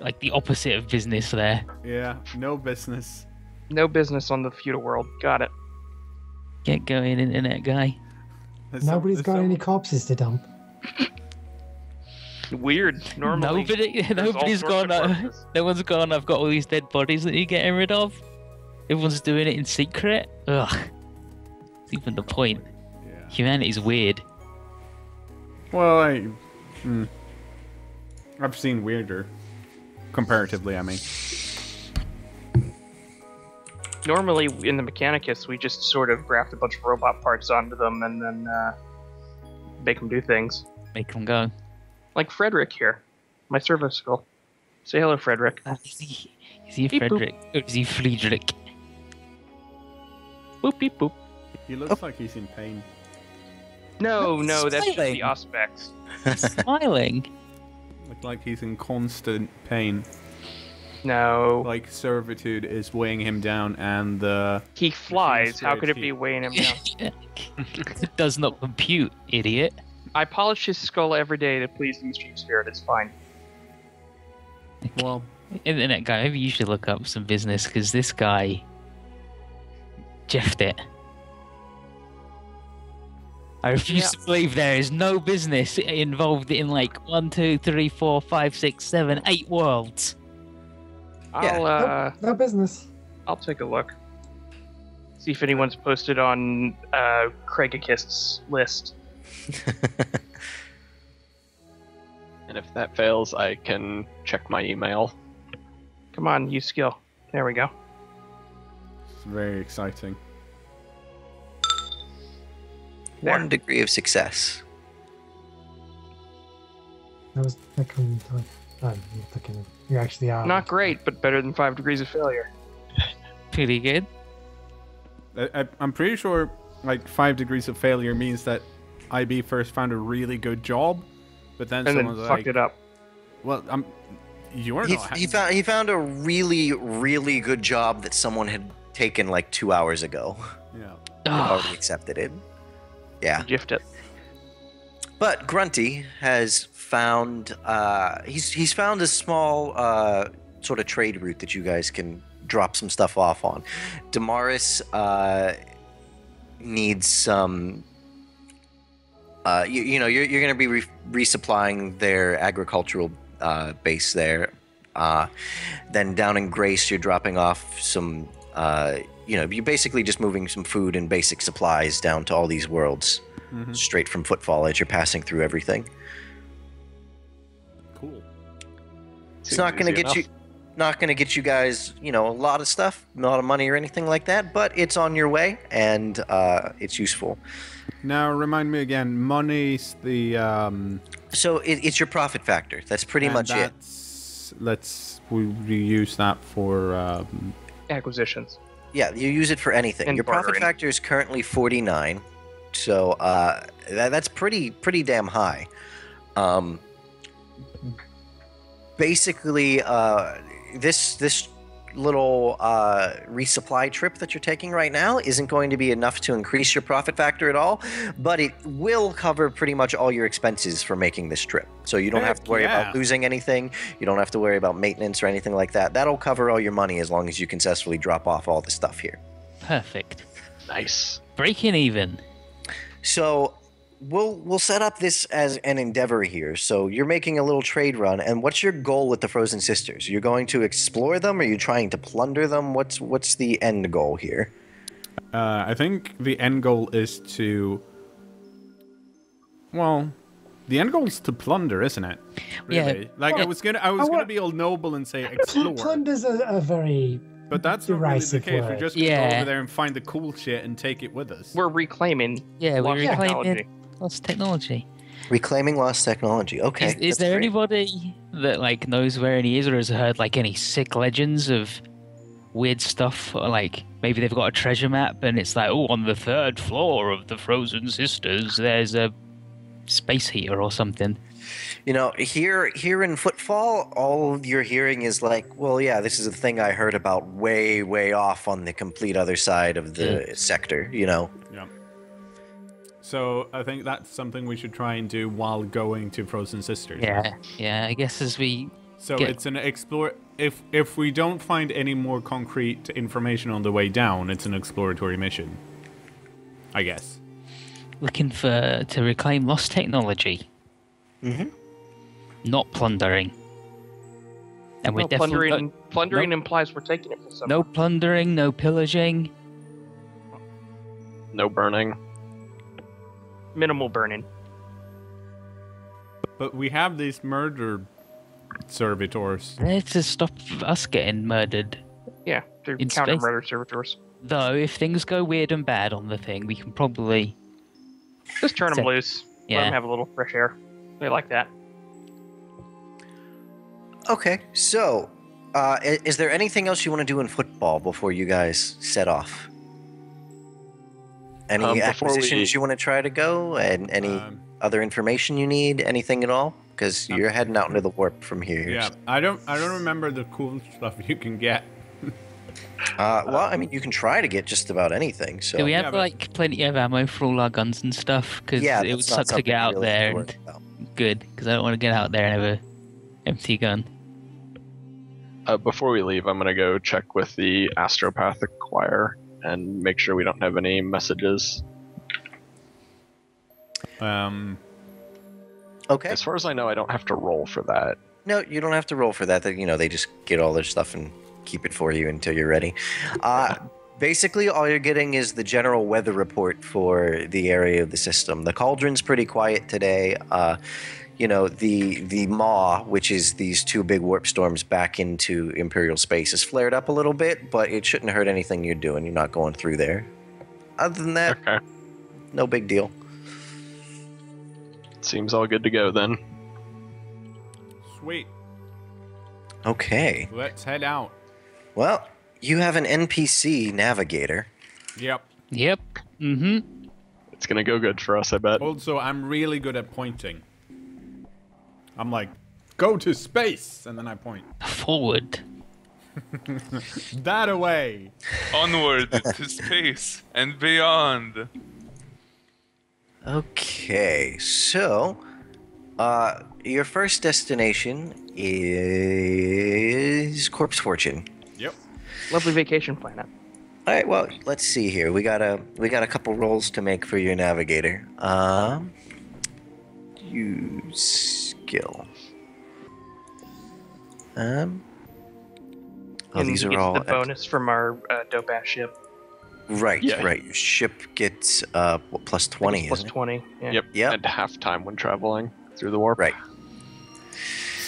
like the opposite of business there. Yeah, no business. No business on the feudal world. Got it. Get going, internet guy. Nobody's got any corpses to dump. Weird. Normally, nobody's gone. No one's gone. I've got all these dead bodies that you're getting rid of. Everyone's doing it in secret. Ugh. That's even the point. Yeah. Humanity's weird. Well, I've seen weirder. Comparatively, I mean. Normally, in the Mechanicus, we just sort of graft a bunch of robot parts onto them and then make them do things. Make them go. Like Frederick here. My service skull. Say hello, Frederick. Is he Frederick? Or is he Friedrich? Boop, beep, boop. He looks like he's in pain. No, that's just the aspects. Smiling. Look like he's in constant pain. No. Like servitude is weighing him down, and the he flies. How could it be weighing him down? It does not compute, idiot. I polish his skull every day to please the mischief spirit. It's fine. Well, internet guy, maybe you should look up some business because this guy jeffed it. I refuse to believe there is no business involved in like 8 worlds. I'll no business. I'll take a look. See if anyone's posted on Craigakist's list. And if that fails, I can check my email. Come on, use skill. There we go. It's very exciting. There. 1 degree of success. That was you actually are not great, but better than 5 degrees of failure. Pretty good. I'm pretty sure like 5 degrees of failure means that IB first found a really good job, but then someone fucked it up. Well, you weren't. He found a really good job that someone had taken like 2 hours ago. Yeah, already accepted it. Yeah. Gift it. But Grunty has found he's found a small sort of trade route that you guys can drop some stuff off on. Damaris needs some you're going to be resupplying their agricultural base there. Then down in Grace you're dropping off some you're basically just moving some food and basic supplies down to all these worlds, straight from Footfall as you're passing through everything. Cool. It's not going to get you, guys, a lot of stuff, a lot of money or anything like that, but it's on your way and it's useful. Now remind me again, money's the. So it's your profit factor. That's pretty much it. We use that for acquisitions. Yeah, you use it for anything. And your profit factor is currently 49, so that's pretty damn high. Basically, this little resupply trip that you're taking right now isn't going to be enough to increase your profit factor at all, but it will cover pretty much all your expenses for making this trip. So you don't have to worry about losing anything. You don't have to worry about maintenance or anything like that. That'll cover all your money as long as you can successfully drop off all the stuff here. Perfect. Nice. Breaking even. So we'll set up this as an endeavor here. So you're making a little trade run, and what's your goal with the Frozen Sisters? You're going to explore them? Are you trying to plunder them? What's the end goal here? I think the end goal is to... Well, the end goal is to plunder, isn't it? Really? Yeah. Like, well, I was gonna be all noble and say explore. Plunder's a very... But that's not really the case. We're just going to go over there and find the cool shit and take it with us. We're reclaiming lost technology. Reclaiming lost technology. Okay. Is there anybody that like knows where any is, or has heard like any sick legends of weird stuff? Or, like, maybe they've got a treasure map and it's like, oh, on the 3rd floor of the Frozen Sisters, there's a space heater or something. You know, here in Footfall, all you're hearing is like, well, yeah, this is a thing I heard about way, way off on the complete other side of the sector, you know? Yeah. So I think that's something we should try and do while going to Frozen Sisters. Yeah, yeah, I guess as we... So it's an explore... If we don't find any more concrete information on the way down, it's an exploratory mission, I guess. Looking to reclaim lost technology. Not plundering. And we're plundering implies we're taking it for something. No plundering, no pillaging. No burning. Minimal burning. But we have these murder servitors. They're to stop us getting murdered. Yeah, they're counter-murder servitors. Though, if things go weird and bad on the thing, we can probably... Just turn them loose. Yeah. Let them have a little fresh air. They like that. Okay, so is there anything else you want to do in Footfall before you guys set off? Any acquisitions you want to try to go, and any other information you need, anything at all? Because you're heading out into the warp from here. Yeah, so. I don't remember the cool stuff you can get. Well, I mean, you can try to get just about anything. So do we have like plenty of ammo for all our guns and stuff? Because it would suck to get out there. And, good, because I don't want to get out there and have a empty gun. Before we leave, I'm gonna go check with the Astropathic Choir and make sure we don't have any messages. Okay. As far as I know, I don't have to roll for that. No, you don't have to roll for that. You know, they just get all their stuff and keep it for you until you're ready. Basically, all you're getting is the general weather report for the area of the system. The Cauldron's pretty quiet today. You know, the maw, which is these 2 big warp storms back into Imperial space, has flared up a little bit, but it shouldn't hurt anything you're doing. You're not going through there. Other than that, no big deal. Seems all good to go then. Sweet. Okay. Let's head out. Well, you have an NPC navigator. Yep. Yep. Mm-hmm. It's going to go good for us, I bet. Also, I'm really good at pointing. I'm like, go to space, and then I point. Forward. That-a-way. Onward to space and beyond. Okay, so... your first destination is Corpse Fortune. Yep. Lovely vacation planet. All right, well, let's see here. We got a couple rolls to make for your navigator. Use skill. Oh, these are all the bonus from our dope ass ship. Right, yeah. Right. Your ship gets what, plus 20. Plus 20. Yeah. Yep. Yep. And half time when traveling through the warp. Right.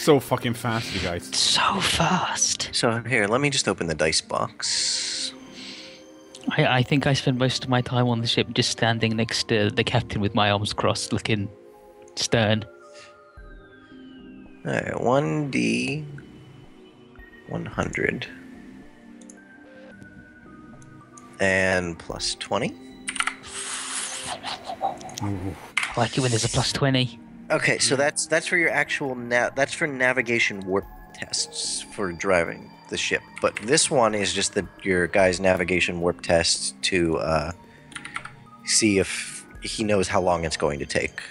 So fucking fast, you guys. So fast. So here, let me just open the dice box. I think I spend most of my time on the ship just standing next to the captain with my arms crossed, looking stern. All right, 1D 100 and plus 20. Ooh. I like it when there's a plus 20. Okay, so that's for your actual that's for navigation warp tests for driving the ship. But this one is just your guy's navigation warp test to see if he knows how long it's going to take.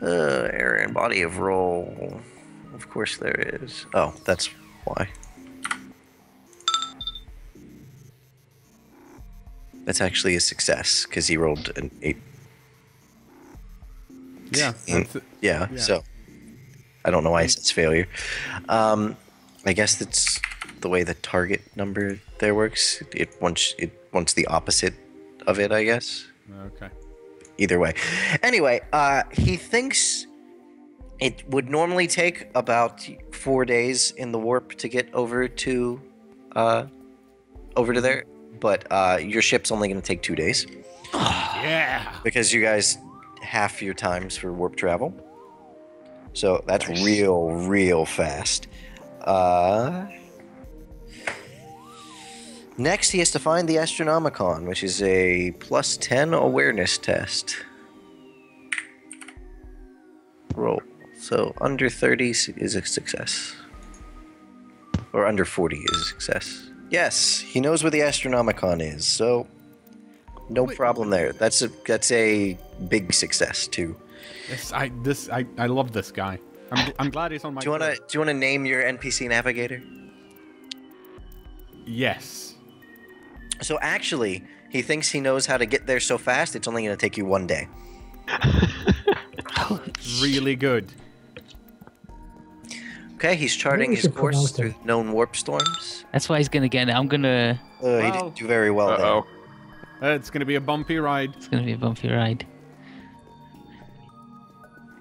Error and body of roll. Of course there is. Oh, that's why. That's actually a success because he rolled an 8. Yeah, that's it. Yeah. Yeah. So I don't know why it says failure. I guess that's the way the target number there works. It wants the opposite of it, I guess. Okay. Either way. Anyway, he thinks it would normally take about 4 days in the warp to get over to there, but your ship's only going to take 2 days. Yeah. Because you guys. Half your times for warp travel, so that's real fast. Next he has to find the Astronomicon, which is a +10 awareness test roll, so under 30 is a success, or under 40 is a success. Yes, he knows where the Astronomicon is, so no problem there. That's a big success too. Yes, I love this guy. I'm glad he's on my. Do you wanna name your NPC navigator? Yes. So actually, he thinks he knows how to get there so fast. It's only gonna take you 1 day. Really good. Okay, he's charting his course through known warp storms. That's why he's gonna get. He didn't do very well there. It's going to be a bumpy ride. It's going to be a bumpy ride.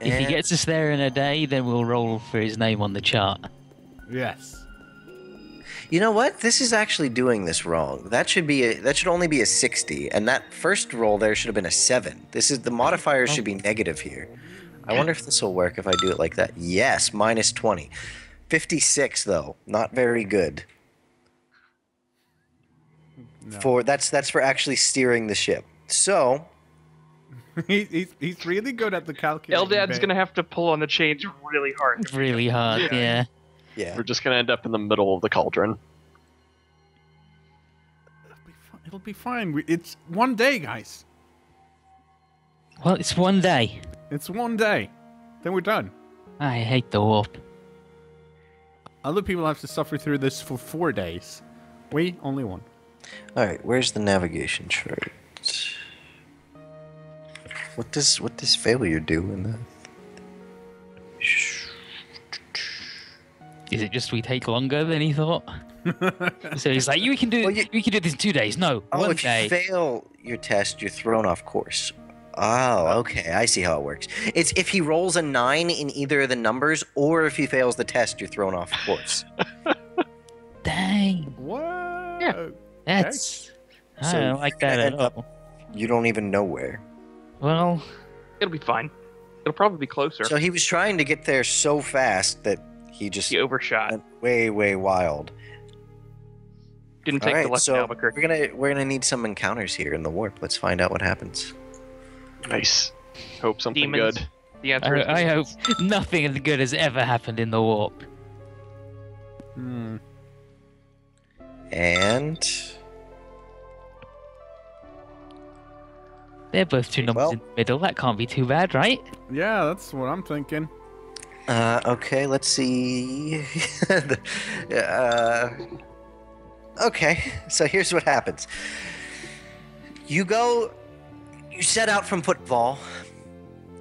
And if he gets us there in a day, then we'll roll for his name on the chart. Yes. You know what? This is actually doing this wrong. That should only be a 60, and that first roll there should have been a 7. This is the modifier should be negative here. I wonder if this will work if I do it like that. Yes, minus 20. 56 though, not very good. No. That's for actually steering the ship. So he's really good at the calculation. Eldad's going to have to pull on the chains really hard. Really hard, yeah. We're just going to end up in the middle of the cauldron. It'll be fine. It's 1 day, guys. Well, it's 1 day. It's 1 day. Then we're done. I hate the warp. Other people have to suffer through this for 4 days. We only 1. Alright, where's the navigation chart? What does failure do in that? Is it just we take longer than he thought? So he's like, we can do this in 2 days. No, 1 day. If you fail your test, you're thrown off course. Oh, okay, I see how it works. It's if he rolls a 9 in either of the numbers, or if he fails the test, you're thrown off course. Dang. What? Yeah, that's. Okay. So I don't like that at all. You don't even know where. Well, it'll be fine. It'll probably be closer. So he was trying to get there so fast that he overshot. Went way wild. Didn't take the luck to Albuquerque. We're gonna need some encounters here in the warp. Let's find out what happens. Nice. Hope something good. The answer is I hope nothing as good has ever happened in the warp. Hmm. And they're both two numbers in the middle. That can't be too bad, right? Yeah, that's what I'm thinking. Okay, let's see. Okay, so here's what happens. You set out from Footfall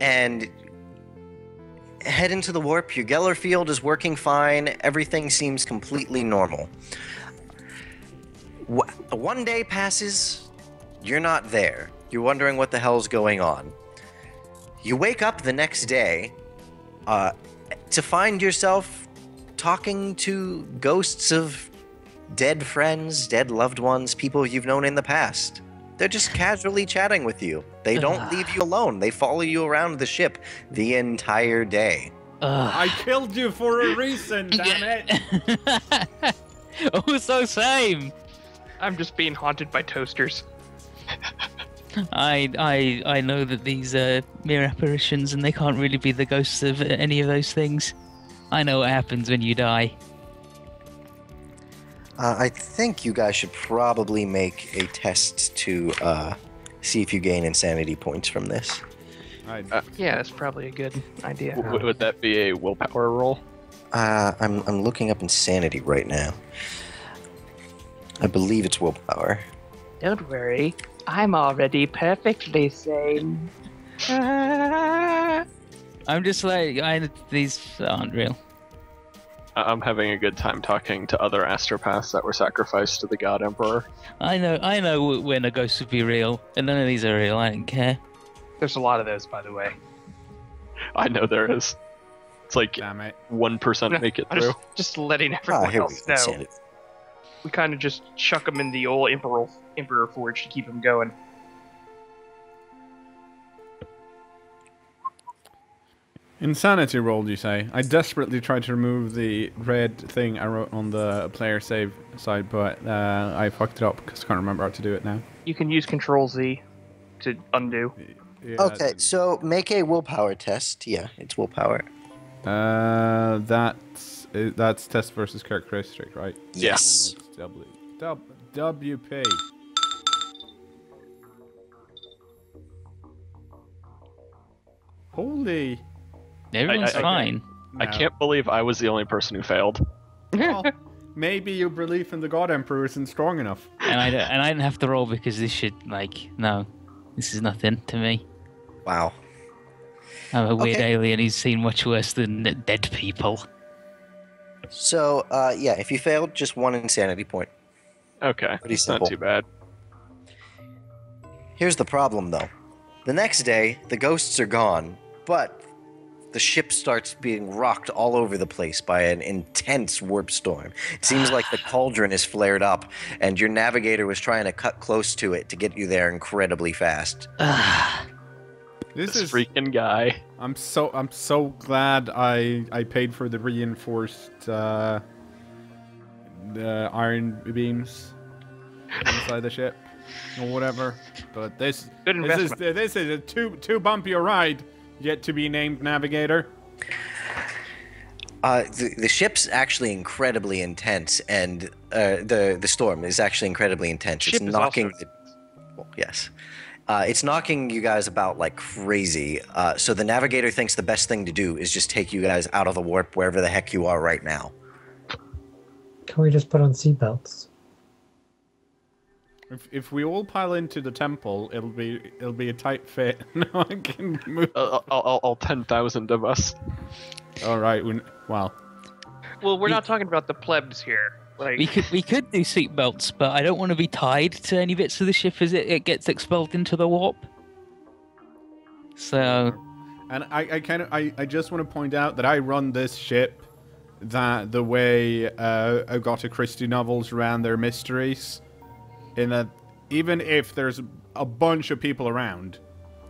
and head into the warp. Your Geller field is working fine. Everything seems completely normal. 1 day passes, you're not there. You're wondering what the hell's going on. You wake up the next day to find yourself talking to ghosts of dead friends, dead loved ones, people you've known in the past. They're just casually chatting with you. They don't leave you alone. They follow you around the ship the entire day. I killed you for a reason, damn it. Oh, so same. I'm just being haunted by toasters. I know that these are mere apparitions and they can't really be the ghosts of any of those things. I know what happens when you die. I think you guys should probably make a test to see if you gain insanity points from this. Yeah, that's probably a good idea. Would that be a willpower roll? I'm looking up insanity right now. I believe it's willpower. Don't worry, I'm already perfectly sane. I'm just like, these aren't real. I'm having a good time talking to other astropaths that were sacrificed to the God Emperor. I know when a ghost would be real, and none of these are real. I don't care. There's a lot of those, by the way. I know there is. It's like 1% make it through. Just letting everyone else know. We kind of just chuck them in the old Emperor Forge to keep them going. Insanity roll, you say? I desperately tried to remove the red thing I wrote on the player save side, but I fucked it up because I can't remember how to do it now. You can use Control-Z to undo. Yeah, okay, so make a willpower test. Yeah, it's willpower. That's test versus characteristic, right? Yes. WP. Holy... Everyone's fine. I can't believe I was the only person who failed. Well, maybe your belief in the God Emperor isn't strong enough. And I didn't have to roll because this shit, like, no. This is nothing to me. Wow. I'm a weird alien who's seen much worse than dead people. So, yeah, if you failed, just one insanity point. Okay, pretty simple. Not too bad. Here's the problem, though. The next day, the ghosts are gone, but... the ship starts being rocked all over the place by an intense warp storm. It seems like the cauldron is flared up, and your navigator was trying to cut close to it to get you there incredibly fast. This freaking guy. I'm so glad I paid for the reinforced the iron beams inside the ship or whatever. But this is a too bumpy a ride. Yet to be named navigator. The ship's actually incredibly intense, and the storm is actually incredibly intense. Ship it's knocking. Also... Well, yes, it's knocking you guys about like crazy. So the navigator thinks the best thing to do is just take you guys out of the warp wherever the heck you are right now. Can we just put on seatbelts? If we all pile into the temple, it'll be a tight fit. No one can move. All 10,000 of us. All right. Wow. Well, we're not talking about the plebs here. Like we could do seatbelts, but I don't want to be tied to any bits of the ship as it gets expelled into the warp. So. And I just want to point out that I run this ship that the way Agatha Christie novels ran their mysteries. In that, even if there's a bunch of people around,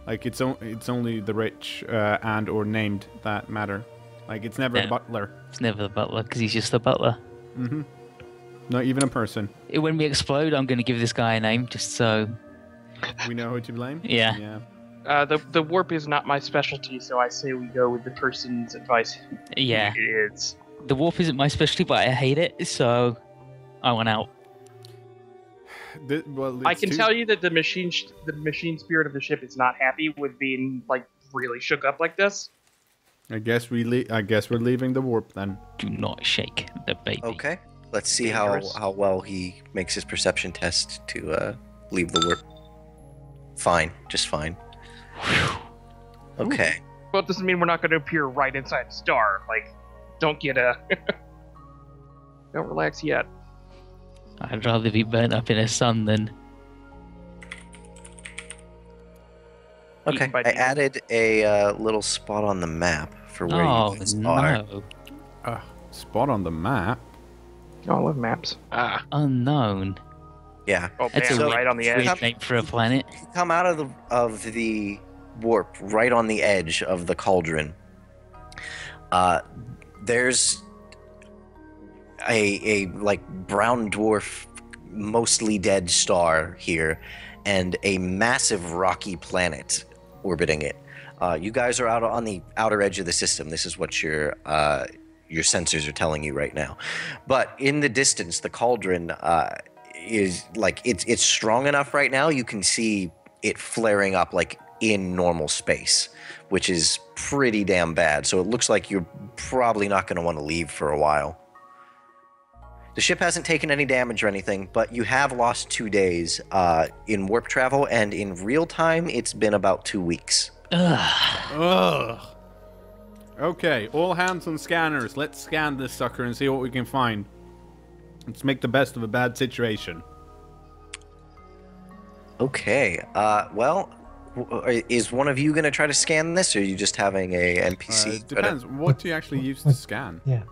like it's only the rich and or named that matter. Like it's never the butler. It's never the butler because he's just the butler. Mm-hmm. Not even a person. When we explode, I'm going to give this guy a name just so we know who to blame. Yeah. Yeah. The warp is not my specialty, so I say we go with the person's advice. Yeah. The warp isn't my specialty, but I hate it, so I want out. I can tell you that the machine spirit of the ship is not happy with being like really shook up like this. I guess we're leaving the warp then. Do not shake the baby. Okay, let's see how well he makes his perception test to leave the warp. Fine, just fine. Whew. Okay. Well, it doesn't mean we're not going to appear right inside the star. Like, don't get a don't relax yet. I'd rather be burnt up in a sun than... Okay, I added a little spot on the map for where you guys are. Spot on the map? Oh, I love maps. Unknown. Yeah. Oh, that's man, right on the edge. Name for a planet. You come out of the warp, right on the edge of the cauldron. There's... A like brown dwarf, mostly dead star here, and a massive rocky planet orbiting it. You guys are out on the outer edge of the system. This is what your sensors are telling you right now. But in the distance, the Cauldron is like, it's strong enough right now. You can see it flaring up like in normal space, which is pretty damn bad. So it looks like you're probably not going to want to leave for a while. The ship hasn't taken any damage or anything, but you have lost 2 days in warp travel, and in real time, it's been about 2 weeks. Ugh. Ugh. Okay, all hands on scanners. Let's scan this sucker and see what we can find. Let's make the best of a bad situation. Okay, well, is one of you going to try to scan this, or are you just having a NPC? Depends. What do you actually use to scan? Yeah.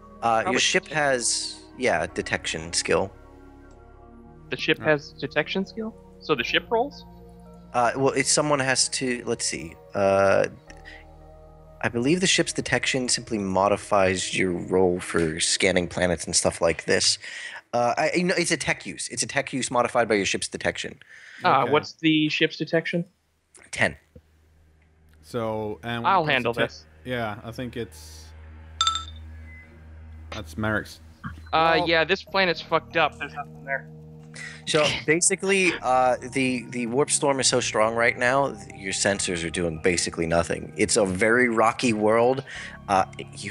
Your ship has... Yeah, detection skill. The ship has detection skill? So the ship rolls? Well, if someone has to... Let's see. I believe the ship's detection simply modifies your roll for scanning planets and stuff like this. You know, it's a tech use. It's a tech use modified by your ship's detection. Okay. What's the ship's detection? 10. So... And I'll handle this. Yeah, I think it's... That's Merrick's. Yeah, this planet's fucked up. There's nothing there. So basically, the warp storm is so strong right now, your sensors are doing basically nothing. It's a very rocky world.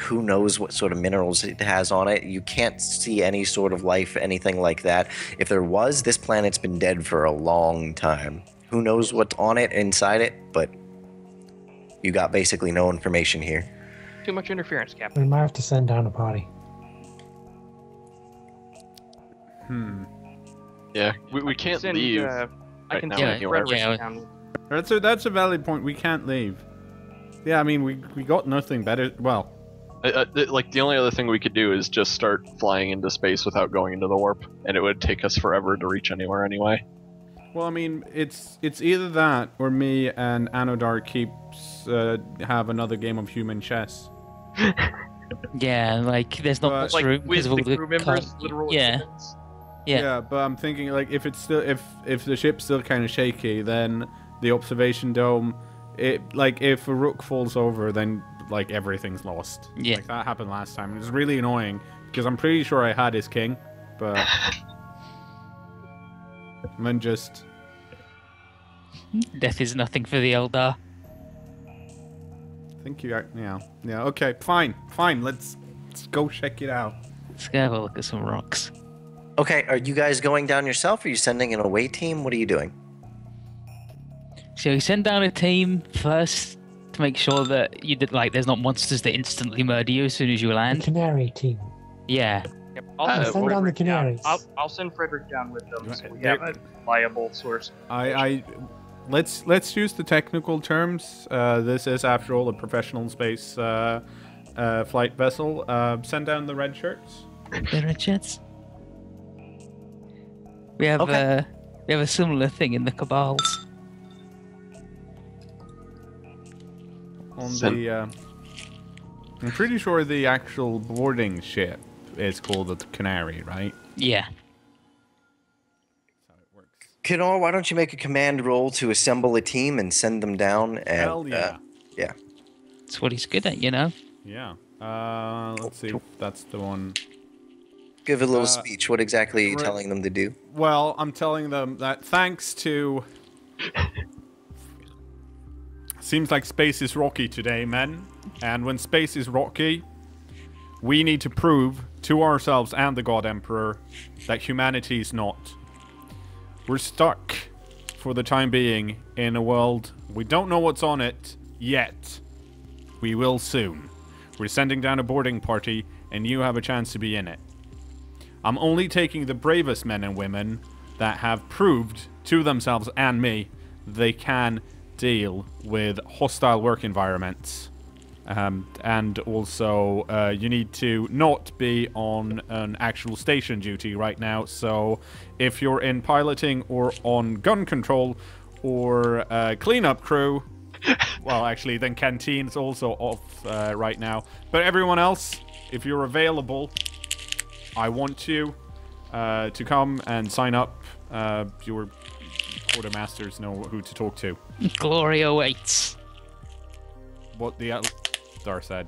Who knows what sort of minerals it has on it? You can't see any sort of life, anything like that. If there was, this planet's been dead for a long time. Who knows what's on it, inside it, but you got basically no information here. Too much interference, Captain. We might have to send down a party. Hmm. Yeah, we can't leave. I can send Frederick down. That's a valid point. We can't leave. Yeah, I mean, we got nothing better. Well, like the only other thing we could do is just start flying into space without going into the warp, and it would take us forever to reach anywhere anyway. Well, I mean, it's either that or me and Anodar have another game of human chess. Yeah, like there's not much room. With the crew members, literal incidents. Yeah. Yeah, but I'm thinking like if it's still if the ship's still kind of shaky, then the observation dome, if a rook falls over, then like everything's lost. Yeah, like, that happened last time. It was really annoying because I'm pretty sure I had his king, but and then just death is nothing for the Eldar. Thank you. Yeah. Okay. Fine. Let's go check it out. Let's go have a look at some rocks. Okay, are you guys going down yourself? Are you sending an away team? What are you doing? So you send down a team first to make sure that you did, like, there's not monsters that instantly murder you as soon as you land. The canary team. Yeah. Yep, I'll send down the canaries. Yeah, I'll send Frederick down with them. Right. So we have a reliable source. Let's use the technical terms. This is, after all, a professional space flight vessel. Send down the red shirts. The red shirts. We have we have a similar thing in the Cabals. I'm pretty sure the actual boarding ship is called the Canary, right? Yeah. That's how it works. Knoor, why don't you make a command roll to assemble a team and send them down? And, hell yeah. Yeah. That's what he's good at, you know? Yeah. Let's see if that's the one... Give a little speech. What exactly are you telling them to do? Well, I'm telling them that thanks to... Seems like space is rocky today, men. And when space is rocky, we need to prove to ourselves and the God Emperor that humanity is not. We're stuck, for the time being, in a world. We don't know what's on it yet. We will soon. We're sending down a boarding party, and you have a chance to be in it. I'm only taking the bravest men and women that have proved to themselves and me they can deal with hostile work environments. And also, you need to not be on an actual station duty right now. So if you're in piloting or on gun control or cleanup crew, well, actually, then canteen's also off right now. But everyone else, if you're available... I want you to come and sign up. Your quartermasters know who to talk to. Glory awaits. What the Eldar said.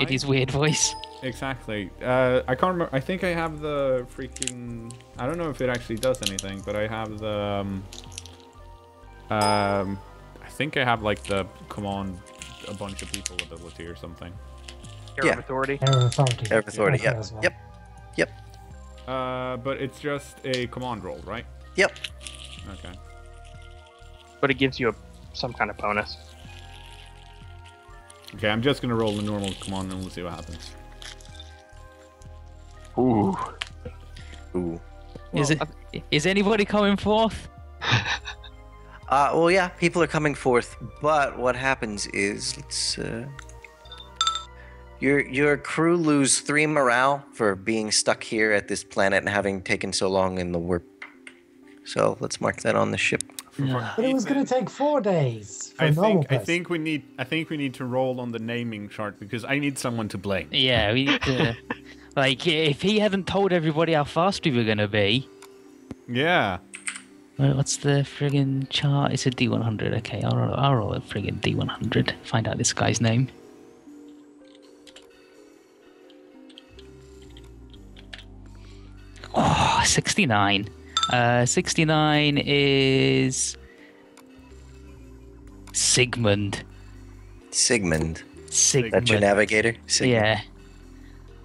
In his weird voice. Exactly. I can't remember. I think I have the freaking... I don't know if it actually does anything, but I have the... I think I have, like, the command a bunch of people ability or something. Yeah. Air of Authority, yeah. Well. Yep. But it's just a command roll, right? Yep. Okay. But it gives you some kind of bonus. Okay, I'm just going to roll the normal command and we'll see what happens. Ooh. Well, is anybody coming forth? Well, yeah, people are coming forth, but what happens is your crew lose 3 morale for being stuck here at this planet and having taken so long in the warp. So let's mark that on the ship. Yeah. But it was going to take 4 days. I think we need to roll on the naming chart because I need someone to blame. Yeah, we need to, like if he hadn't told everybody how fast we were going to be. Yeah. Well, what's the friggin' chart? It's a D100. Okay, I'll roll a friggin' D100. Find out this guy's name. Oh, 69. 69 is... Sigmund. That's your navigator? Sigmund. Yeah.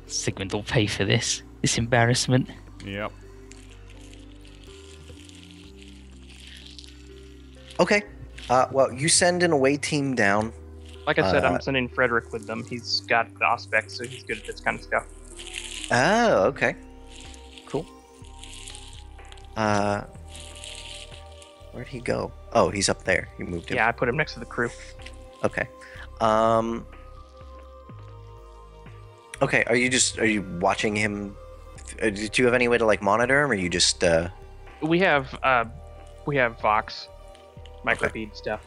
Sigmund will pay for this embarrassment. Yep. Okay. Well, you send an away team down. Like I said, I'm sending Frederick with them. He's got the aspects, so he's good at this kind of stuff. Oh, okay. Cool. Where'd he go? Oh, he's up there. You moved him. Yeah, I put him next to the crew. Okay. Okay, are you watching him? Did you have any way to, like, monitor him, or you just... We have Vox. Microfeed stuff.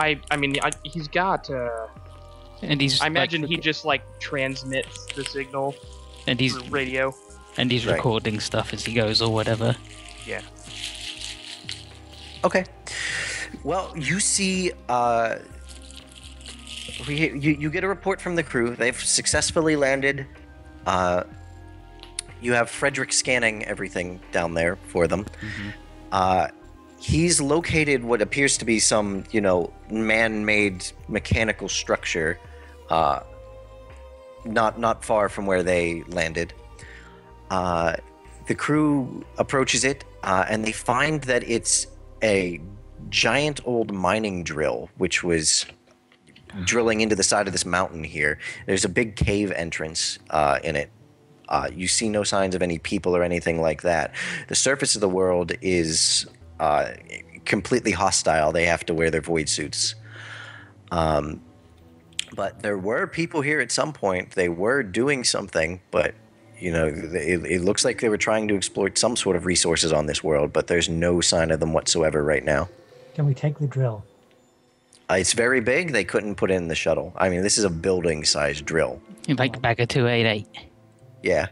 I mean, he's got. And he's. I imagine, like, he just, like, transmits the signal. And he's radio. And he's recording stuff as he goes or whatever. Yeah. Okay. Well, you see. You get a report from the crew. They've successfully landed. You have Frederick scanning everything down there for them. Mm-hmm. He's located what appears to be some, man-made mechanical structure, not far from where they landed. The crew approaches it, and they find that it's a giant old mining drill, which was drilling into the side of this mountain here. There's a big cave entrance in it. You see no signs of any people or anything like that. The surface of the world is completely hostile. They have to wear their void suits. But there were people here at some point. They were doing something, but, it looks like they were trying to exploit some sort of resources on this world, but there's no sign of them whatsoever right now. Can we take the drill? It's very big. They couldn't put in the shuttle. I mean, this is a building-sized drill. Like back at 288. Yeah,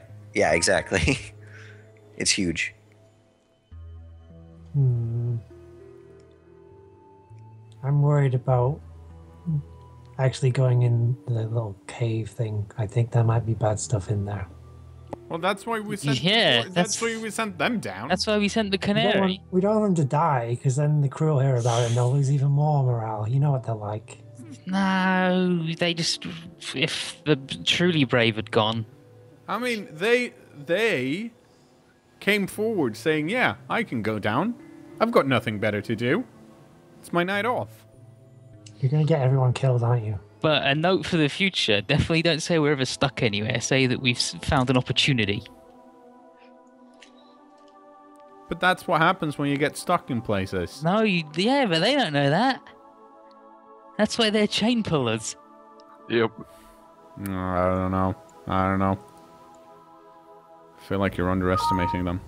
exactly. It's huge. I'm worried about actually going in the little cave thing. I think there might be bad stuff in there. Well, that's why we sent. Yeah, that's why we sent them down. That's why we sent the canary. We don't want them to die, because then the crew will hear about it and they'll lose even more morale. You know what they're like. No, they just... If the truly brave had gone... I mean, they came forward saying, yeah, I can go down. I've got nothing better to do. It's my night off. You're going to get everyone killed, aren't you? But a note for the future, definitely don't say we're ever stuck anywhere. Say that we've found an opportunity. But that's what happens when you get stuck in places. No, yeah, but they don't know that. That's why they're chain pullers. Yep. No, I don't know. I feel like you're underestimating them.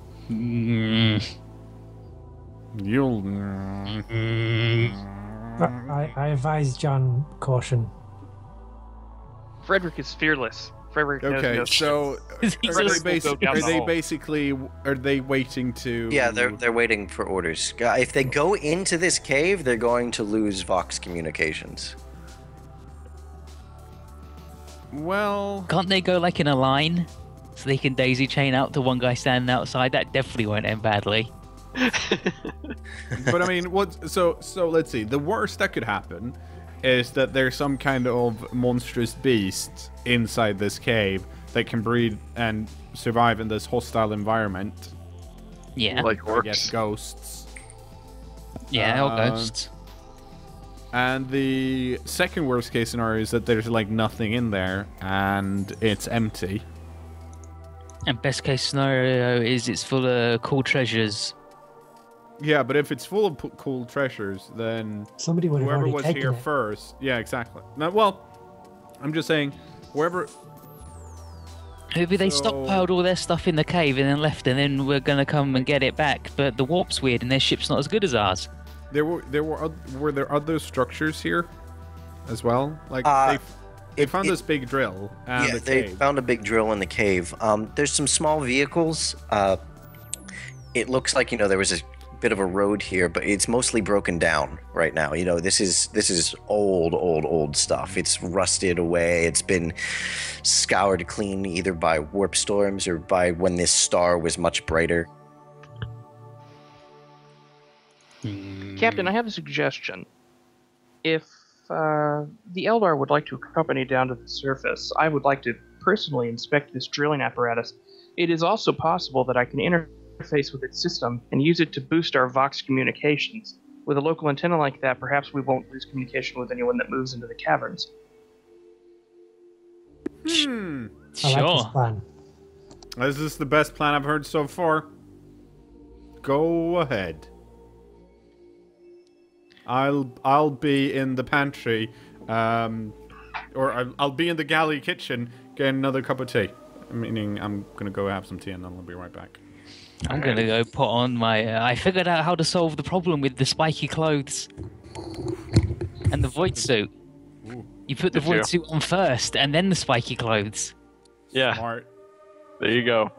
You'll... I advise John caution. Frederick is fearless. Frederick knows no so are they waiting to... Yeah, they're waiting for orders. If they go into this cave, they're going to lose Vox communications. Well... Can't they go, like, in a line? So they can daisy chain out to one guy standing outside? That definitely won't end badly. But I mean, what? So let's see. The worst that could happen is that there's some kind of monstrous beast inside this cave that can breed and survive in this hostile environment. Yeah, like orcs, I guess, ghosts. Yeah, ghosts. And the second worst case scenario is that there's like nothing in there and it's empty. And best case scenario is it's full of cool treasures. Yeah, but if it's full of cool treasures, then somebody would have whoever was here first. Yeah, exactly. Now, well, I'm just saying, wherever. Maybe they stockpiled all their stuff in the cave and then left, and then we're gonna come and get it back. But the warp's weird, and their ship's not as good as ours. Were there other structures here, as well? Like they found this big drill. And yeah, they found a big drill in the cave. There's some small vehicles. It looks like there was a bit of a road here, but it's mostly broken down right now. This is old stuff. It's rusted away. It's been scoured clean either by warp storms or by when this star was much brighter. Captain, I have a suggestion. If the Eldar would like to accompany down to the surface, I would like to personally inspect this drilling apparatus. It is also possible that I can interface with its system and use it to boost our Vox communications. With a local antenna like that, perhaps we won't lose communication with anyone that moves into the caverns. Sure. Like this plan. This is the best plan I've heard so far. Go ahead. I'll be in the pantry, or I'll be in the galley kitchen getting another cup of tea. Meaning I'm gonna go have some tea and then I'll be right back. I'm gonna go put on my. I figured out how to solve the problem with the spiky clothes and the void suit. Ooh. You put the void suit on first, and then the spiky clothes. Yeah. Smart. There you go.